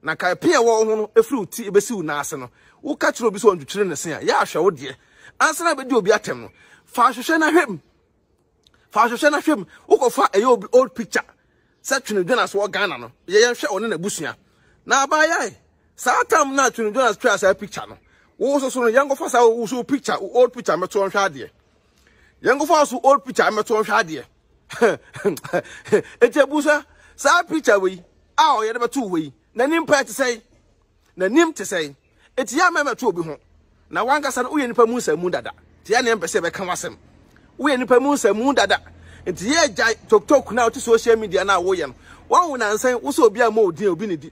na ka epe e wo ho no efru ti ebesi u na ase no wo ka kire obi so ndwetwere ne sen a ya ahwe wo de ansa na be di obi atem no fa hwehwe na hwem wo ko fa eye obi old picture sa Twene Jonas wo Ghana no ye hwe one na busua na aba yae sa tam na Twene Jonas try sa picture no wo so no yango fa sa wo so picture old picture meto on hwa de yango fa so old picture meto on hwa de eje busa sa picture we a o ye de beto we na nim pa te sei na nim te sei eti ya mama to obi ho na wankasa no uye nipa mu nsamu dada ti ya na empese be kan wasem uye nipa mu nsamu dada eti ye gya tok na oti social media na wo ye no wawo na nsan wo so obi a mo odin obi ne di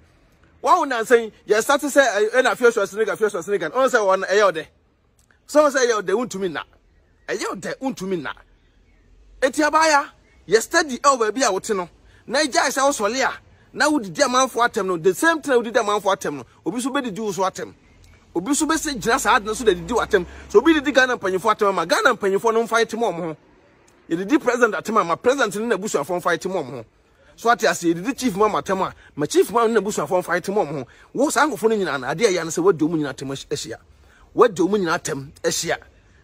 wawo na nsan ye start say na Afia Schwarzenegger on say won eyode so say eyode untumi na eyode untumi na eti abaya ye study over bi a wote no na gya say wo sole a na wo didi amanfo atem no the same thing wo didi amanfo atem no obi so be didi wo so atem obi so be se gina saa de so didi watem so obi didi Ghana mpanyefo atem ma Ghana mpanyefo no fight mo ho ye didi president atem ma president ne na busu afon fight mo ho so ati ase ye didi chief ma atem a ma chief ma ne na busu afon fight mo ho wo saa ngofo no nyina na ade ya ne se wadu mu nyina atem ehia wadu mu nyina atem ehia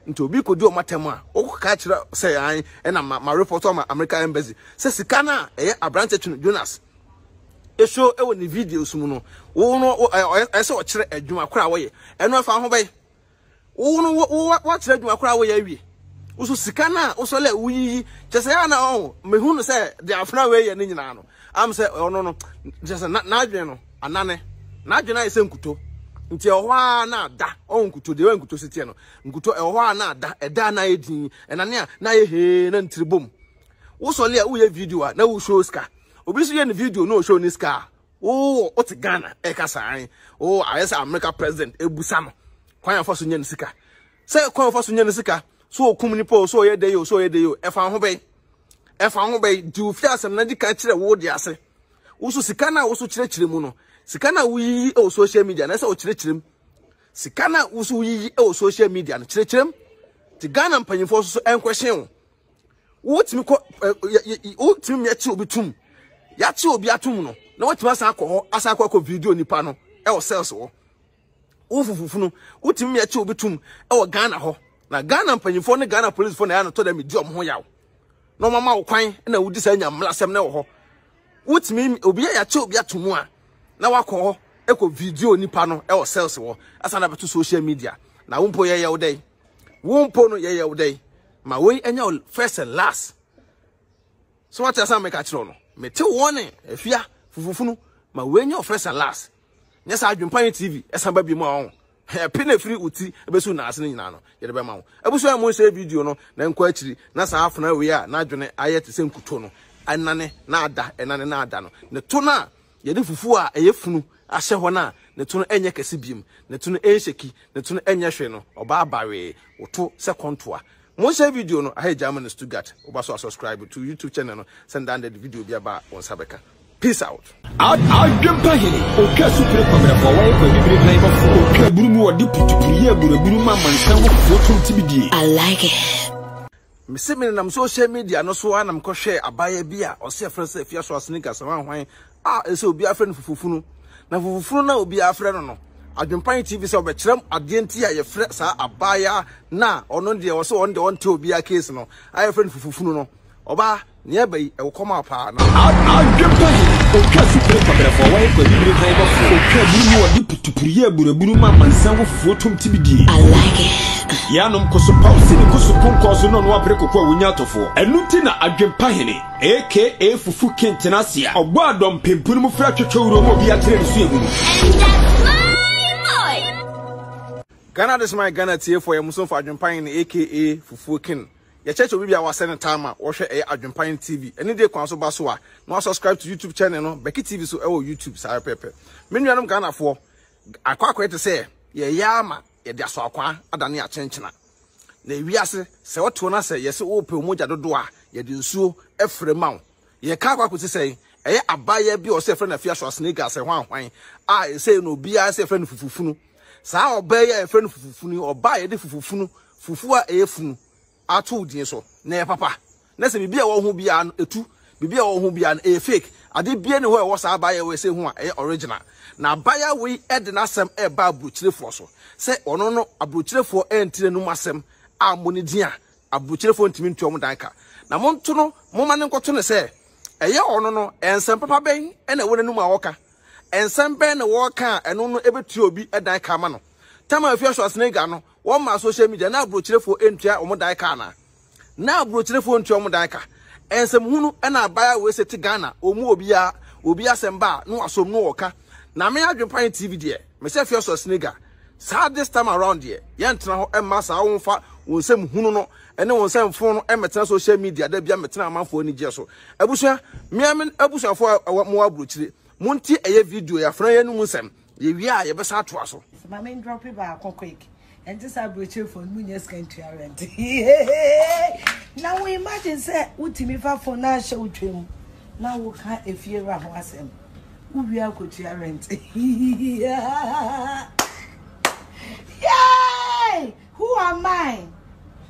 nti obi ko du o matem a wo ka kire se an e na ma report o ma American embassy se sika na e abrante Twene Jonas esho ewo ni videos mu no wo no ese wo kire adwuma kora wo ye eno afa ho bai wo no wo kire adwuma kora wo ye awie wo so sika na wo so le wi chese ya na o me hu no se de afra we ye ne nyina no am se ono no chese na adwen no anane na adwen na ese nkuto nti ewo a na da o nkuto de we nkuto sitie no nkuto ewo a na da eda na edin enane a na ye he na ntribom wo so le wo ye video a na wo show sika obisu ye ni video no show ni scar oh oti Ghana e kasan oh ayesa America president ebusa no kwan afaso nya ni sika say kwan afaso nya ni sika so okum ni po so ye dey yo e fa ho bay du fiasem na di ka kire wo di ase wo so sika na wo so kire mu no sika na wo yi e social media na say o kire sika na wo so yi e social media na kire ti Ghana mpanyimfo so en question wo timi ko wo timi ya kire obi tum ya ti obi atum no na wati masa akọ asa akọ video nipa no e wo sales wo Fufu Funu no utimi ya ti obi tum e wo Ghana ho na Ghana mpanyimfo ne Ghana police fo na ya no to da medium ho yawo no mama wo kwan na wudi sa nya mlasem na wo ho utimi obi ya ti obi atum a na wakọ ho e ko video nipa no e wo sales wo asa na beto social media na wompo ye yew dey wompo no ye yew dey ma we enya first and last so what asa make a kiro no me te warning Afia Fufu Funu ma we nya first and last nya sa adwumpan TV esa ba bi mu awon e pe na free uti e be so na ase nyina no ye de be ma won e bu so am so video no na nko akiri na sa afna we a na adwene ayete se nkuto no anane na ada enane na ada no ne to na ye de fufu a eye funu ahye ho na ne to no enye kese biem ne to no enhyeki ne to no enye hwe no oba abawe oto se kontoa most video no I German Stuttgart obaso subscribe to YouTube channel no send down the video bi aba on sabeka peace out jumpa hini oka super camera for why ko bibiri play ba for oka buru mu wadi putupuri aburu buru ma mansan wo foto tibidi I like it me se me na social media no so anam ko share abaye bi a o se friend se Afia Schwarzenegger so wan hwan ah e se obi afre no Fufu Funu na Fufu Funu na obi afre no Adwempan TV so obekyrem ade ntia ye frɛ saa abaya na ono de wo so on de on to bia case no aye frɛ Fufu Funu no oba ne abai e wo koma pa na adwempan o kwasi pepa brefo wa ko bibire kai ba fu o kwabu ni wo diputupuri ye buraburu ma mansan wo fu otom tibidi I like it ya no mkoso pause ni koso konkoso no no apreko kwa wonya tofo enuti na adwempan hene aka Fufu Kentenasia ogbo adom pempunu mu frɛ twetwewuro mo bia kyerɛ nsu ehunu Ghana this my Ghana tier for your Muslim for Adwempan aka Fufu King. Your church will be our sending time out. Watch a Adwempan TV. Any day council basua. Now subscribe to YouTube channel no Becky TV so YouTube Sarah Pepe. Many of them Ghana for I quite to say, yeah, yama, yeah, that's so aqua, Adania Chenchina. They we ask, say what to say, yes, oh, Pomoja do doa, ye do so every mount. Ye can't could say, eh, a buyer be or say friend of Afia Schwarzenegger, say one wine. I say no, be I say friend Fufu Funu. Sa obeye e friend Fufu Funu obaye de Fufu Funu fufu a e funu ato udin so na e papa na se bibia wo ho bia no etu bibia wo ho bia no e fake ade bia ne ho e wo sa abaye we se ho a e original na abaye we e de nasem e ba abrochirefo so se ono no abrochirefo e ntire no masem a moni din a abrochirefo ntimi ntu om danka na monto no moma ne nkoto ne se eye ono no ensem papa ben e na wona numa woka and some pen walker and no ever to be a dicamano. Tama Afia Schwarzenegger, one my social media now broached for entry on Dicana. Now broached for entry on Dica. And some who and I buy away to Ghana or Mobia will be a semba, no, I saw no walker. Now may I do pine TV dear, Mr. Afia Schwarzenegger. Sad this time around here, Yantra and Massa own fat will send Huno and no one send phone and metal social media. There be a metal amount for any jesso. Abusha, Miaman Abusha for what more brutally. Monty a video ya friend no musem ye wia ye besa to aso ma men drop ba quick and this abroche phone munyes kan to rent now we imagine say utimi fa phone na she utwem na wo ka efie ra ho asem wo wia ko to rent yay who am I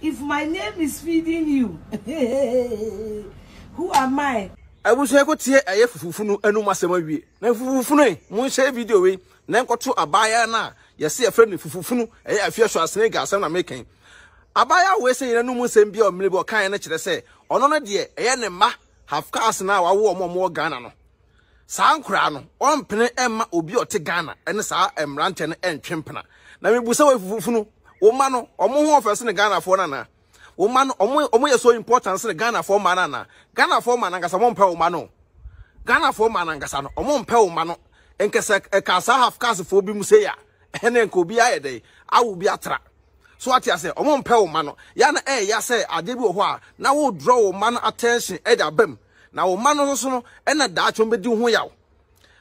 if my name is feeding you who am I I was able to hear a Fufu Funu and Massamabi. Now, Fufu Funu, Monsieur Video, Nanko a buyer now. You see a friend of Fufu Funu, a fierce snake, as I'm making. A buyer will say, no more send be a miserable kind nature, say, or no, dear, a ma have cast now a war more Ghana. San Crano, on Penny Emma will be a Tigana, and Sir M. Ranton and Chimpana. Now we will say Fufu Funu, Omano, or more of us in Ghana for Nana. Woman, almost so important to Ghana for Manana. Ghana for Manangas, one pearl mano. Ghana for Manangasan, one pearl mano. And Cassa have cast for Bimusea. And then could be a day. I will be a trap. So what you say, one pearl mano. Yana, eh, ya say, I did what now will draw man attention at a bim. Now, man also, and a Dutch will be doing well.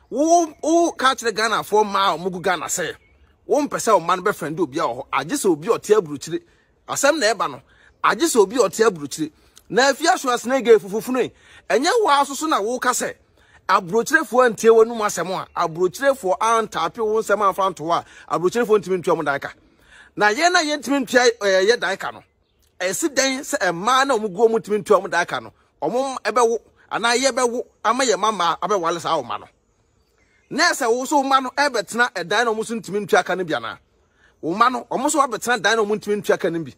Who catch the Ghana for Mao Mugana say? 1% man befriend do be all. I just will be your tail brutally. I send the Ebano. I just will be your tail brutally. Now, if you are sure snake for Fufune, and you are also soon a walker, say, I brutally for and tail no more Samoa, I brutally for Aunt Tapio, one Samoa found to her, I brutally for Timon Tomodaka. Now, Yena Yentimin Tia, yet Dicano. A sit down, a man or Mugomu Timin Tomodacano, or Mum Eber, and I ever am a mamma about Wallace our man. Nessa also man Ebert's not a dino Muslim Timin Chacanibiana. Umano, almost Robert's not dino Muntimin Chacanibi.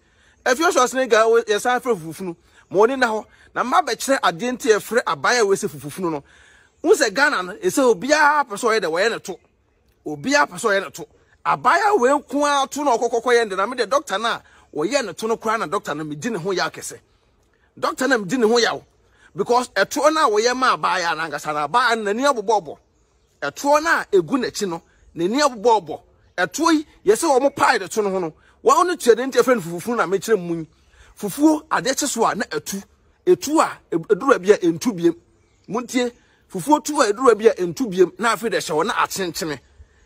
If you're a snake, yes, I'm for Fufu. Morning now, my bachelor, I didn't hear a buyer with Fufu. Who's a gun? It's a beer persuade away and two. O beer persuade and two. A buyer will come out to no cocoa and I made a doctor now. Or yen a tunnel crown and doctor and me didn't who yakese. Doctor and didn't who yaw. Because a trona where my buyer and Angasana buy and the near bobo. A trona, a gunachino, the near bobo. A toy, yes, or more pie the tunnel. Wa onu tye de friend Fufu na me kire mun Fufu adeche so na etu a edura bia entu biem muntie Fufu tu a edura bia entu biem na afi de hye na akyenkyene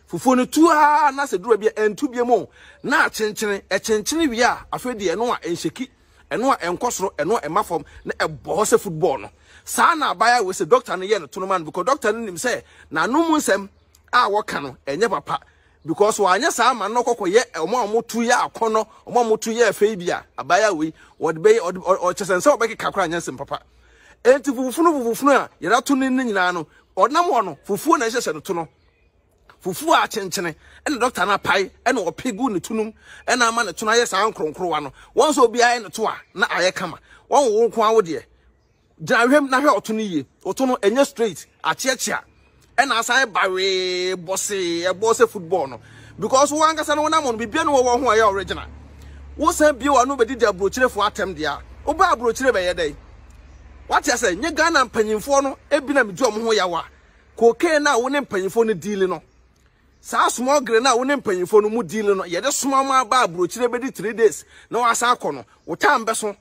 Fufu no tu a na se edura bia entu biem o na akyenkyene ekyenkyene wi a afi de no a enhyeki eno a enkosoro eno emafom na ebo ho se football no saa na abaya we se doctor no ye no tournament because doctor no nim se na no mu nsem a wo ka no enye papa because wanya saa man no kokoye omo tu ya akono omo tu ya afei bia abaya we odbe or chesense obeke kakra nyansem papa enti Fufu Funu a yera to ne nyina no odnam ho no Fufu na hyehye no to no Fufu a chenchene. And the doctor na pie. And o pigu ni tunum. And a man na tunaya sa ankron krowano. Once obia and toa na aye kama. One won't kwa wodye. Janahwem na hwe otuni otono enye straight achiachia. And as I barry bossy football no. Because one gasa no na mon bibia no wo ho aye original. Wo se bi wo no be di abrochire fo atem dia. Oba abrochire be ye dey. What you say? Nye Ghana mpanyimfo no ebina me dwom ho yawa. Cocaine na woni mpanyimfo no deal no. Sa small green na woni mpanyimfo no mu deal no. Ye de small ma ba abrochire be di 3 days. Na wasa akọ no. Wo tam be so.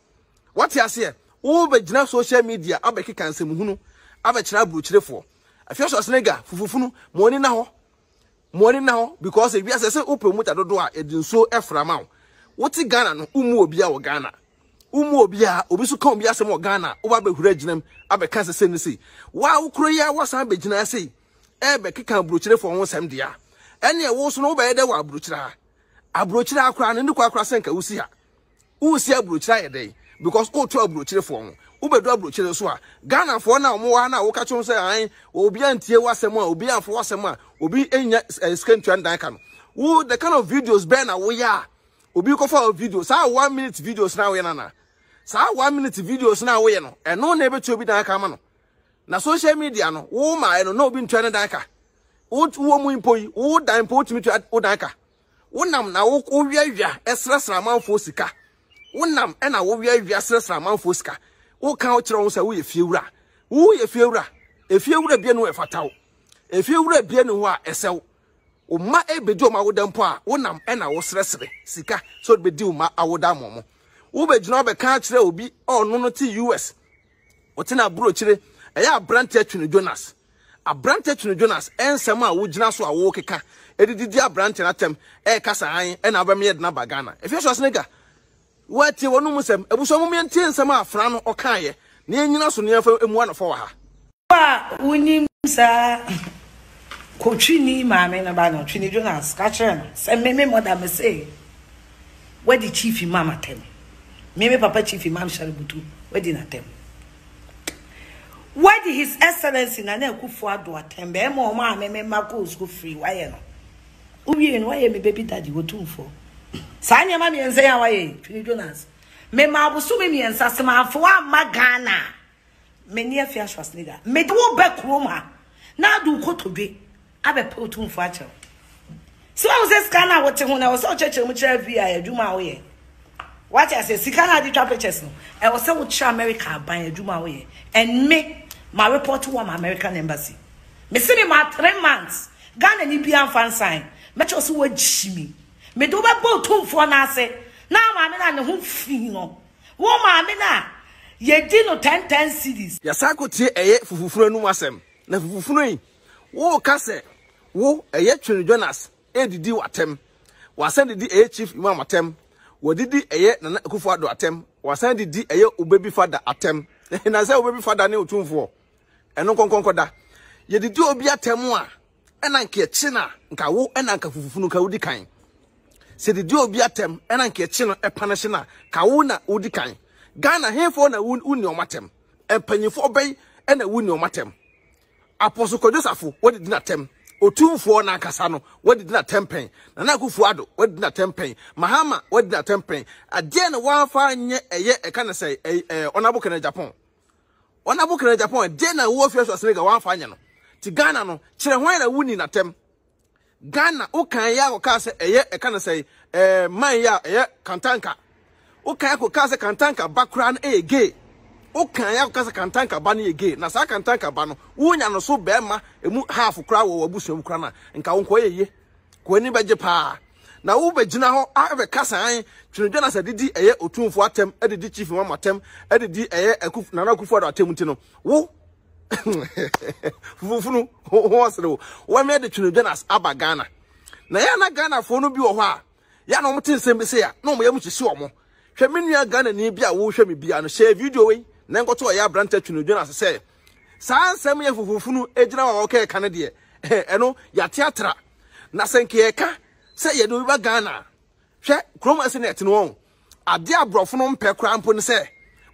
What you say? Wo be gina social media abeki kansem hunu. Abekira abrochire fo. Afia Schwarzenegger Fufu Funu morning na ho. Morning na ho because e bia say se open muta dodo a edinso eframa. Woti Ghana no umu obi a wo Ghana. Umu obia obisu kan obia sem Ghana oba behura ginam abeka sese ni sei wa ukro ya wasan begina sei e be keka brochire fo won sem dia ene e wo so no be de wa brochire ha abrochire akra ne kwakra senka usia usia brochire ye dey because o to abrochire fo won u be do abrochire so a Ghana fo na omo wa na wo ka chon se an obia ntie wasem a obia fo wasem a obi enya skentuan dan ka no wo the kind of videos be na wo ya obi ko fa videos sa 1 minute videos na we na na Sa 1 minute videos na we no eno na ebe obi dan ka ma no na social media no wo ma e no na obi ntwe dan ka wo mu impoi wo dan po timi twa wo dan ka wo nam na wo wiawia esresra manfo sika wo nam e na wo wiawia esresra manfo sika wo kan wo kire wo sa wo ye fiewura efiewura bia no e fatawo efiewura bia no ho a esew o ma ebe di o ma wo dan po a wo nam e na wo sresre sika so be di o ma awoda momo Ube jina obe kanchire obi ono no ti US. Otina bro chire. Eya abrante Twene Jonas. Abrante Twene Jonas. Ensema wu jina so awo keka. Edidi abrante na tem. E kasa ayin. Ena abemi edna bagana. Afia Schwarzenegger. Wati wonu musem. Ebuso mumi enti ensema afrano okaye. Nye nyina so nye fe emuwa na fowa ha. Wa unim sa. Ko chini mame na bano. Twene Jonas. Kachere. Se meme moda me se. Where the chief imam atemi. Meme Papa Chief Imam Shaributu, where did I tell? Where did His Excellency Nana Kufua do attend? Be more meme Marcos go free. Why no? Ubi and why me baby daddy go tune for? Sanya mami and say away, Twene Jonas. Me mabusumi me and Sasma for Magana. Me near Afia Schwarzenegger. Me do back Roma. Now do go to be. I be put tune for child. So I was a scanner watching when I was so church and which I do my way. What I say, Sikana did travel chess. I was so much America by a Juma way and make my report to one American embassy. Missing my 3 months. Ghana and Ibian fan sign. Metros would shimmy. Me do my boat home for an answer. Now, my men are home fino. Woman, mena. Ye dino 10 cities. Yasako tea a yet for Fufunu Masem. Nefufuni. Wo Casse. Wo a yet Twene Jonas. ADD Watem. Was sent the A chief Imam Atem. What did the aye na kufu ado atem? Was I did the aye ubebi father atem? And I say ubebi father ne utun for. And no konkonkoda. Ye did do obi atemwa. And I care china. Nkawo and anka Fufu Funu ka udikain. Say the do obi atem. And I care chino e panashina. Kawuna udikain. Ghana here for na wun your matem. And penyfo bay and a wun your matem. Apostle Kodosafu, what did not tem? Otumfo na kasano what did na tempen na na kufuado what did na tempen mahama what did na tempen ade na wafa nye eye e kana say onabuka na Japan onabuka na Japan de na wo Afia Schwarzenegger wafa nye no ti Ghana no kire hwan na wuni na tem Ghana o kan ya ko ka say eye e kana say man ya eye kantanka o kan ko ka say kantanka bakura na e gay o kan ya kasa kantanka ba na yege na sa kantanka ba no wunya no so be ma emu half kura wo abusum kura na nka won ko yeye ko ani beje pa na wo be gina ho a be kasa an Twene Jonas didi eye otumfo atem edidi chief mama atem edidi eye akuf na na kufu atem ntino wo Fufu Funu ho asero wo me de Twene Jonas aba Ghana na ya na Ghana fo no bi wo ho a ya na omte nsem be se ya na omoya mu chisi omo hwe menua Ghana ni bia wo hwe me bia no share video we Nengo to ya branta Twene Jonas say san sam ya Fufu Funu ejina wa oke ka ne de eno ya teatra na senke e ka say ye do ba Ghana hwe krom asinet no won ade abrofo no mpe krampo ne say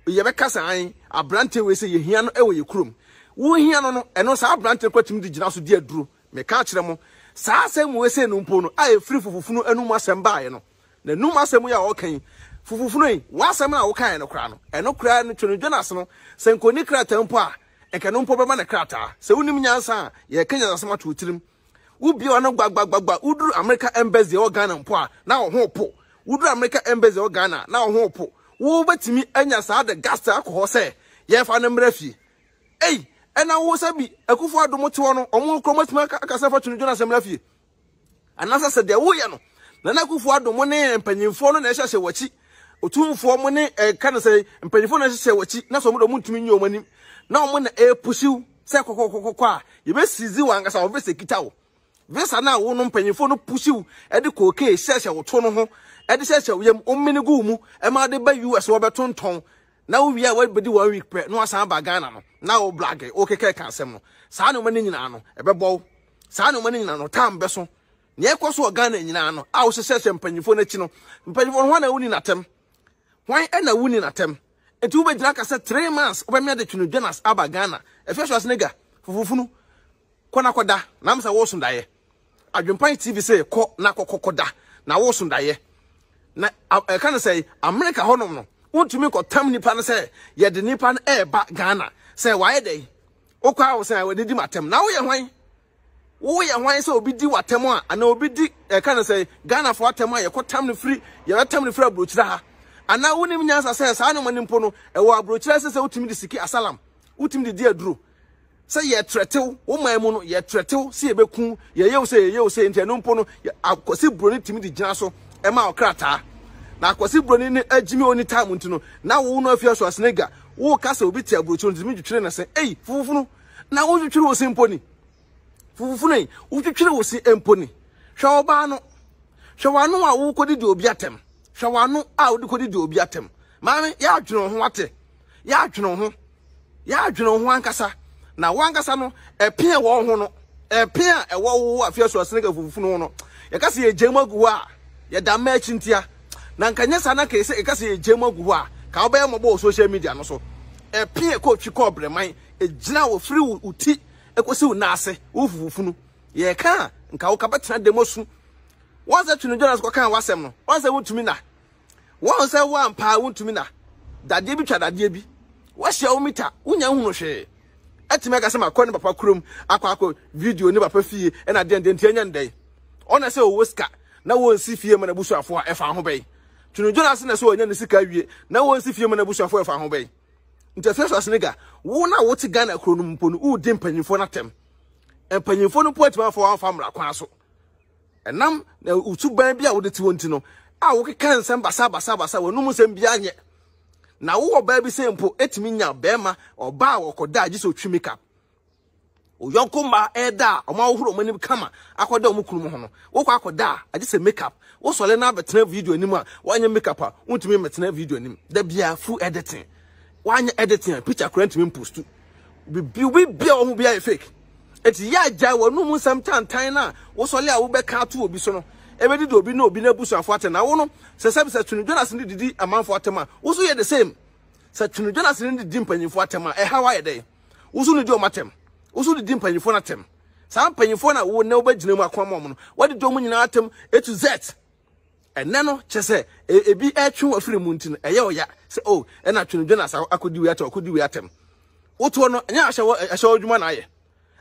ye be ka san abrante we say ye hia no ewo ye krom wo hia no eno sa abrante kwatim di gina so di aduro me ka kire mo Sa se mwe se numpo no aye free Fufu Funu enuma semba ye no. Na numa semu ya okan Fufu Funu yi wasem na okan no kra no. Eno kra no Twene Jonas no se nkoni krata mpo a enka no mpo be ma na krata. Se wonim nyansa ye kenya asema to tirim. Ubi ono gbagbagba uduru America embassy o Ghana mpo a na wo ho po. Uduru America embassy o Ghana na wo ho po. Wo betimi anya sa de gasta akho se ye fa no mrafi. Ei ena wo sabi akufu adomote wono omo kromatima akasa fa Twene Jonas mrafi. Anasa se de wo ye no. Nana akufu adomo ne mpanyimfo no na ehye wachi. Otumfo mo ne ka na se mpanyimfo na ehye wachi na so mo do muntumi nyi omani. Na omo na e pushiu se kokokokoko a ye besizi wangasa wo bese kitawo. Vesa na wo no mpanyimfo no pushiu e de koke ehye woto no ho. E de ehye wyam omini gu mu e ma de ba US wo betonton. Na wo wi a wo bedi 1 week pre no asan ba Ghana no. Na wo blage o keke kan sem no. Sa na omo ne nyina no e bebo. Sa na omo ne nyina no tam beso. Nye kwaso ogana nyina no a wo sesese mpanyimfo na chi no mpanyimfo ho na woni natem hwan e na woni natem enti wo be gina kasa 3 months wo be me de Twene Jonas aba Ghana Afia Schwarzenegger Fufu Funu kona koda na msa wo sundaye adwempan TV say ko na kokokoda na wo sundaye na kan say America honom no wontumi ko tam nipa no say ye de nipa no e ba Ghana say waye dey okwa wo say we di matem na wo ye hwan. Wo ye hwan se obi di watem a ana obi di e ka na say Ghana for watem a ye kotam ne free ye watem ne free abrochira ha ana wonim nyansa say sa no mani mpo no e wo abrochira se utimi di siki asalam utimi di dia duro say ye tretew wo man mu no ye tretew se ye beku ye yew say ntia no mpo no akwasi broni timi di gina so e ma okrata na akwasi broni ne agimi oni time nti no na wo no Afia Schwarzenegger wo ka se obi ti abrochira ntimi twitwire na say ei Fufu Funu na wo twitwire wo simpo ni Fufu Funu utwitwire wo si emponi hwa oba no hwa anu a wo kodi de obi atem hwa anu a wo kodi de obi atem maami ya adwene ho ate ya adwene ho ankasa na wankasa no epia wo ho no epia ewo wo Afia Schwarzenegger Fufu Funu no ye kase ye jemagu a ye da match ntia na nkanye sa na kase ye jemagu a ka wo ba mobo social media no so epia ko twi ko breman e gina wo free uti ekwesi unase Fufu Funu ye ka nka wo ka betena demosu wonse Twene Jonas ko kan wasem no wonse wontumi na wonse wo ampa wontumi na dade bi twa dade bi wo hye wo mita wonya hunu hwe etime ka se makọ ne papa krom akwa video ne papa fie e na den den tianya ndai ona se wo ska na won si fie ma na busu afọ e fa ho bei Twene Jonas na se wonya ne sika wie na won si fie ma na busu afọ e fa ho bei Interface Asnega, wo na woti Ghana kro no mpo no u de mpanyimfo na tem. Empanyimfo no po atima fo wan famra kwa so. Enam na utuban bia wo de ti wonti no. A wo keka nsem basa wo num nsem bia nye. Na wo oba bi se mpo etimi nya bema oba wo koda agi so twimi ka. Oyokoma eda oma wo huro manim kama akoda omukrum ho no. Wo kwa koda agi se makeup. Wo sole na betena video nim a wo anya makeup a wontimi metena video nim. Da bia full editing. Wanya editing picture current me post bi o ho bia e fake eti ya ja wonu mu sam tantan na wo sole a wo be ka to obi so no e be didi obi na busu afo ate na wo no se se se Twene Jonas ni didi amanfo atema wo so ye the same se Twene Jonas ni didi mpanyimfo atema e ha wa ye dey wo so ni di o matem wo so didi mpanyimfo na tem sa mpanyimfo na wo ne wo be ginamu akwa mom no wo didi o mu nyina atem e to z enano chese ebi etwe afiri mu ntino eye oya se oh ena Twene Jonas akodi wi atem akodi wi atem woto no nya ahye adwuma na aye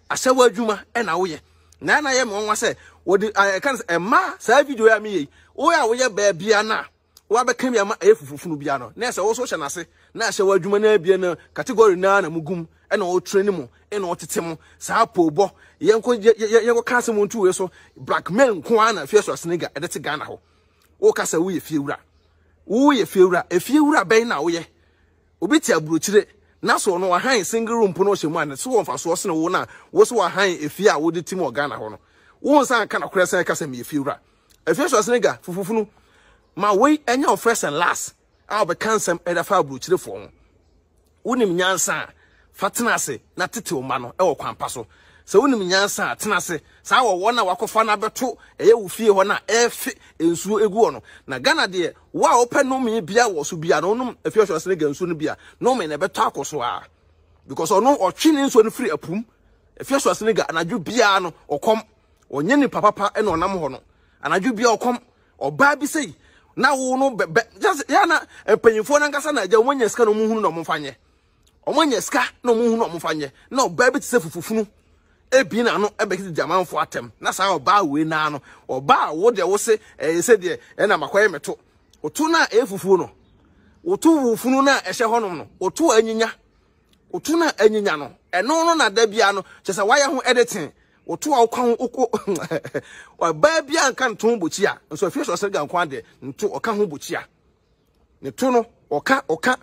ahye adwuma ena wo ye na na ye mo nwa se wodi kan ema sa video ya mi ye wo ya wo ye ba bia na wo abeka mi ama aye Fufu Funu bia no na se wo so hye na se na ahye adwuma na bia na category na na mugum ena wo treni mu ena wo tetemu sa po bo ye nko ye nko kan se mu ntu we so blackmail nko ana Afia Schwarzenegger edete Ghana ho o kasa wo ye fiewura wo ye fiewura e fiewura ben na wo ye obi ti abrochire na so no wahan single room pono hye mu an so won fa so so na wo na wo so wahan e fie a wo de tim Ghana ho no wo san ka na kresen kasa me ye fiewura Afia Schwarzenegger Fufu Funu ma we enya of first and last I'll be cancel e da fa abrochire fo ho wonim nyansa fatenase na tete ma no e wo kwampa so se wonim nyansa tenase sa wo wona wakofa na beto eye wo fie ho na efe ensuo egu ono na Ghana de wa ope no me bia wo so bia no num Afia Schwarzenegger ensuo no bia no me na beto akoso a because ono otwini ensuo no free apum Afia Schwarzenegger anadwo bia no okom or nyeni papa and or namohono, and I do be all come or baby say now no just yana a penny for Nangasana, the one yeska no moon no mofanye, or one yeska no moon no mofanye, no baby to say Fufu Funu. Ebina ano ebeki jaman for atem na sa oba we na ano oba wo de wo se se de e na makwae meto otu na efufu no otu funu na ehye honum no otu na anyinya no eno no na da bia no chese waye ho editing otu awkwan oko oba bia nka nton bochi a nso Afia Schwarzenegger nko ade nto oka ho bochi a ne to no oka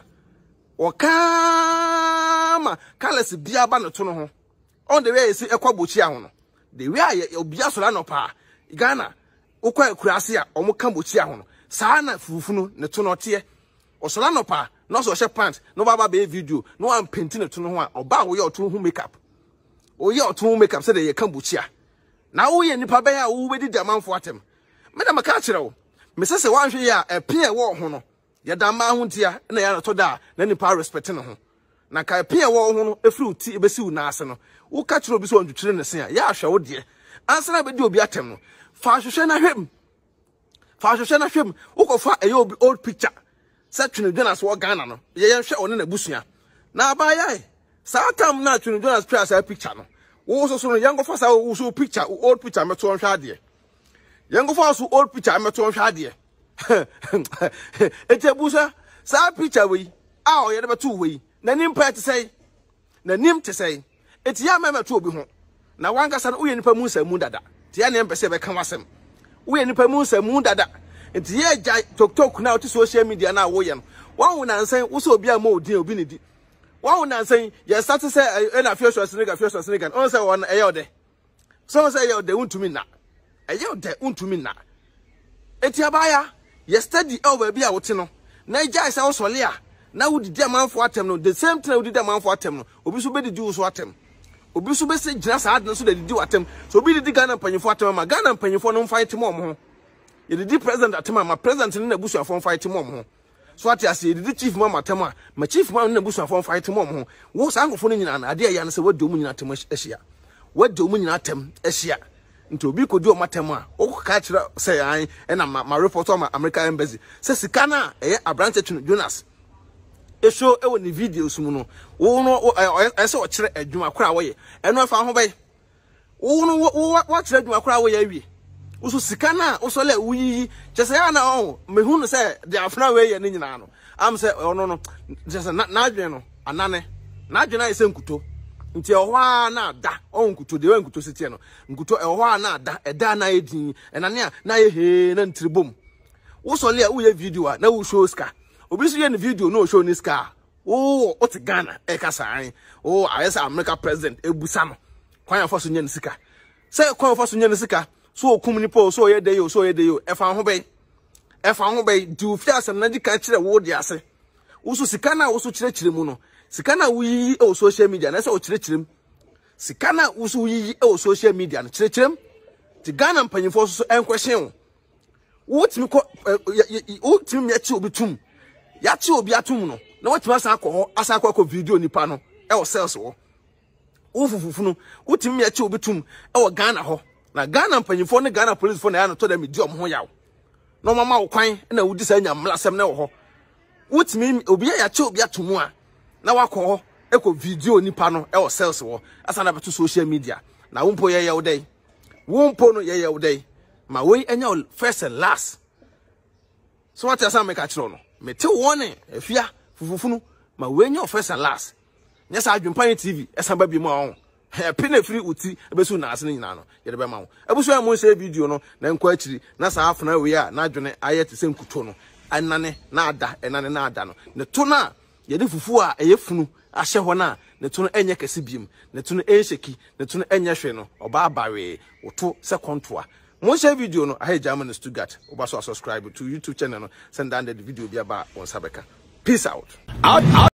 ma kalesi bia ba ne to no ho. On the way you see ekwa bochi ahu no the way obia so la no pa Ghana okwa akurase a omuka bochi ahu no saa na Fufu Funu ne to no tie osola no pa no so she pant no baba be video no am painting ne to no ho a oba wo ye otu ho makeup o ye otu ho makeup se de ye ka bochi a na wo ye nipa be a wo be di damanfo atem me da maka kire wo me se wanhwe ye a pie wo ho no ye da ma ho ntia na ya to da na nipa respect ne ho na ka pie wo ho no efru ti be si wo na ase no wo ka kire obi so ndutwire ne se a ya ahwe wo de ansa na be di obi atem no fa hwehwe na hwem wo ko fa eye obi old picture sa Twene Jonas wo Ghana no ye hwe one na busua na ba yae sa tam na Twene Jonas try sa picture no wo so no yango fa sa wo so picture old picture meto on hwa de yango fa so old picture meto on hwa de etebusa sa picture we a o ye de beto we nanim pa say nanim te say etia mama to obi ho na wankasa no uye nipa mu nsamu dada tia ne mpese be kan wasem uye nipa mu nsamu dada etia ja tok na oti social media na wo ye no wawo na nsan wo so obi ama odin obi ne di wawo na nsan ye start say e na Afia Schwarzenegger on say won eyode so say eyode untumi na eyode untumi na etia baya ye study over bi a wote no na ja say wo sole a na wo didi amanfo atem no the same thing wo didi amanfo atem no obi so be didi wo so atem obi so be se jina sa adno so didi atem so obi didi Ghana panyefo atem ma Ghana panyefo no fight mo ho ye didi president atem ma president ne na busuafo fight mo ho so ati ase ye didi chief ma atem ma chief ma ne na busuafo fight mo ho wo sa nkofo no nyina na ade ya ne se wadu mu nyina atem ehia wadu mu nyina atem ehia nti obi kodi o matem a wo ka kira se an e na ma report ma American embassy se sika na e abrante Twene Jonas eso ewo ni videos mu no wo no ese wo kire adwuma kra wo ye eno fa ho bai wo no wo kire adwuma kra wo ye wi wo so sika na wo so le wi chese ya na o me hu no se de afna we ye ni nyina no am se ono no chese na adwen no anane na adwen na ese nkuto nti eho a na da o nkuto de we nkuto sitie no nkuto eho a na da eda na edin enane a na ye he na ntribom wo so le wo ye video a na wo show sika obisu ye ni video no show ni scar oh oti Ghana e kasa an oh ayesa America president ebusa no kwan afaso nya ni sika se kwan afaso nya ni sika so okum ni po so ye dey yo e fa ho be du fiase na di kan kire wo di ase wo so sika na wo so kire mu no sika na wo yi e social media na se wo kire mu sika na wo so yi e social media na kire mu ti Ghana mpanyefo so en question wo timi ko wo timi me achi obi tum ya chi obi atum no na watima asa akọ video nipa no e wo sales wo Fufu Funu utim ya chi obi tum e wo Ghana ho na Ghana mpanyimfo ne Ghana police fo na ya no to da medium ho yawo no mama wo kwan na wudi sa nya mlasem na wo ho utimi obi ya chi obi atum a na wakọ ho e ko video nipa no e wo sales wo asa na beto social media na wompo ye yew dai wompo no ye yew dai ma we enya first and last so what asa make a chiro no me te warning Afia Fufu Funu ma when your first and last yes adwumpan TV esamba bi mu awon he pe na free uti ebesu na ase nyina no ye de be ma wo ebusu amun se video no na nkwa akiri na sa afna we a na adwene ayete se nkuto no anane na ada enane na ada no ne to na ye de fufu a eye funu ahye ho na ne to no enye kase biem ne to no enhyeki ne to no enye hwe no oba abawe oto se kontoa mo share video no ahe German Stuttgart oba so subscribe to YouTube channel no send down the video bi aba on sabeka peace out.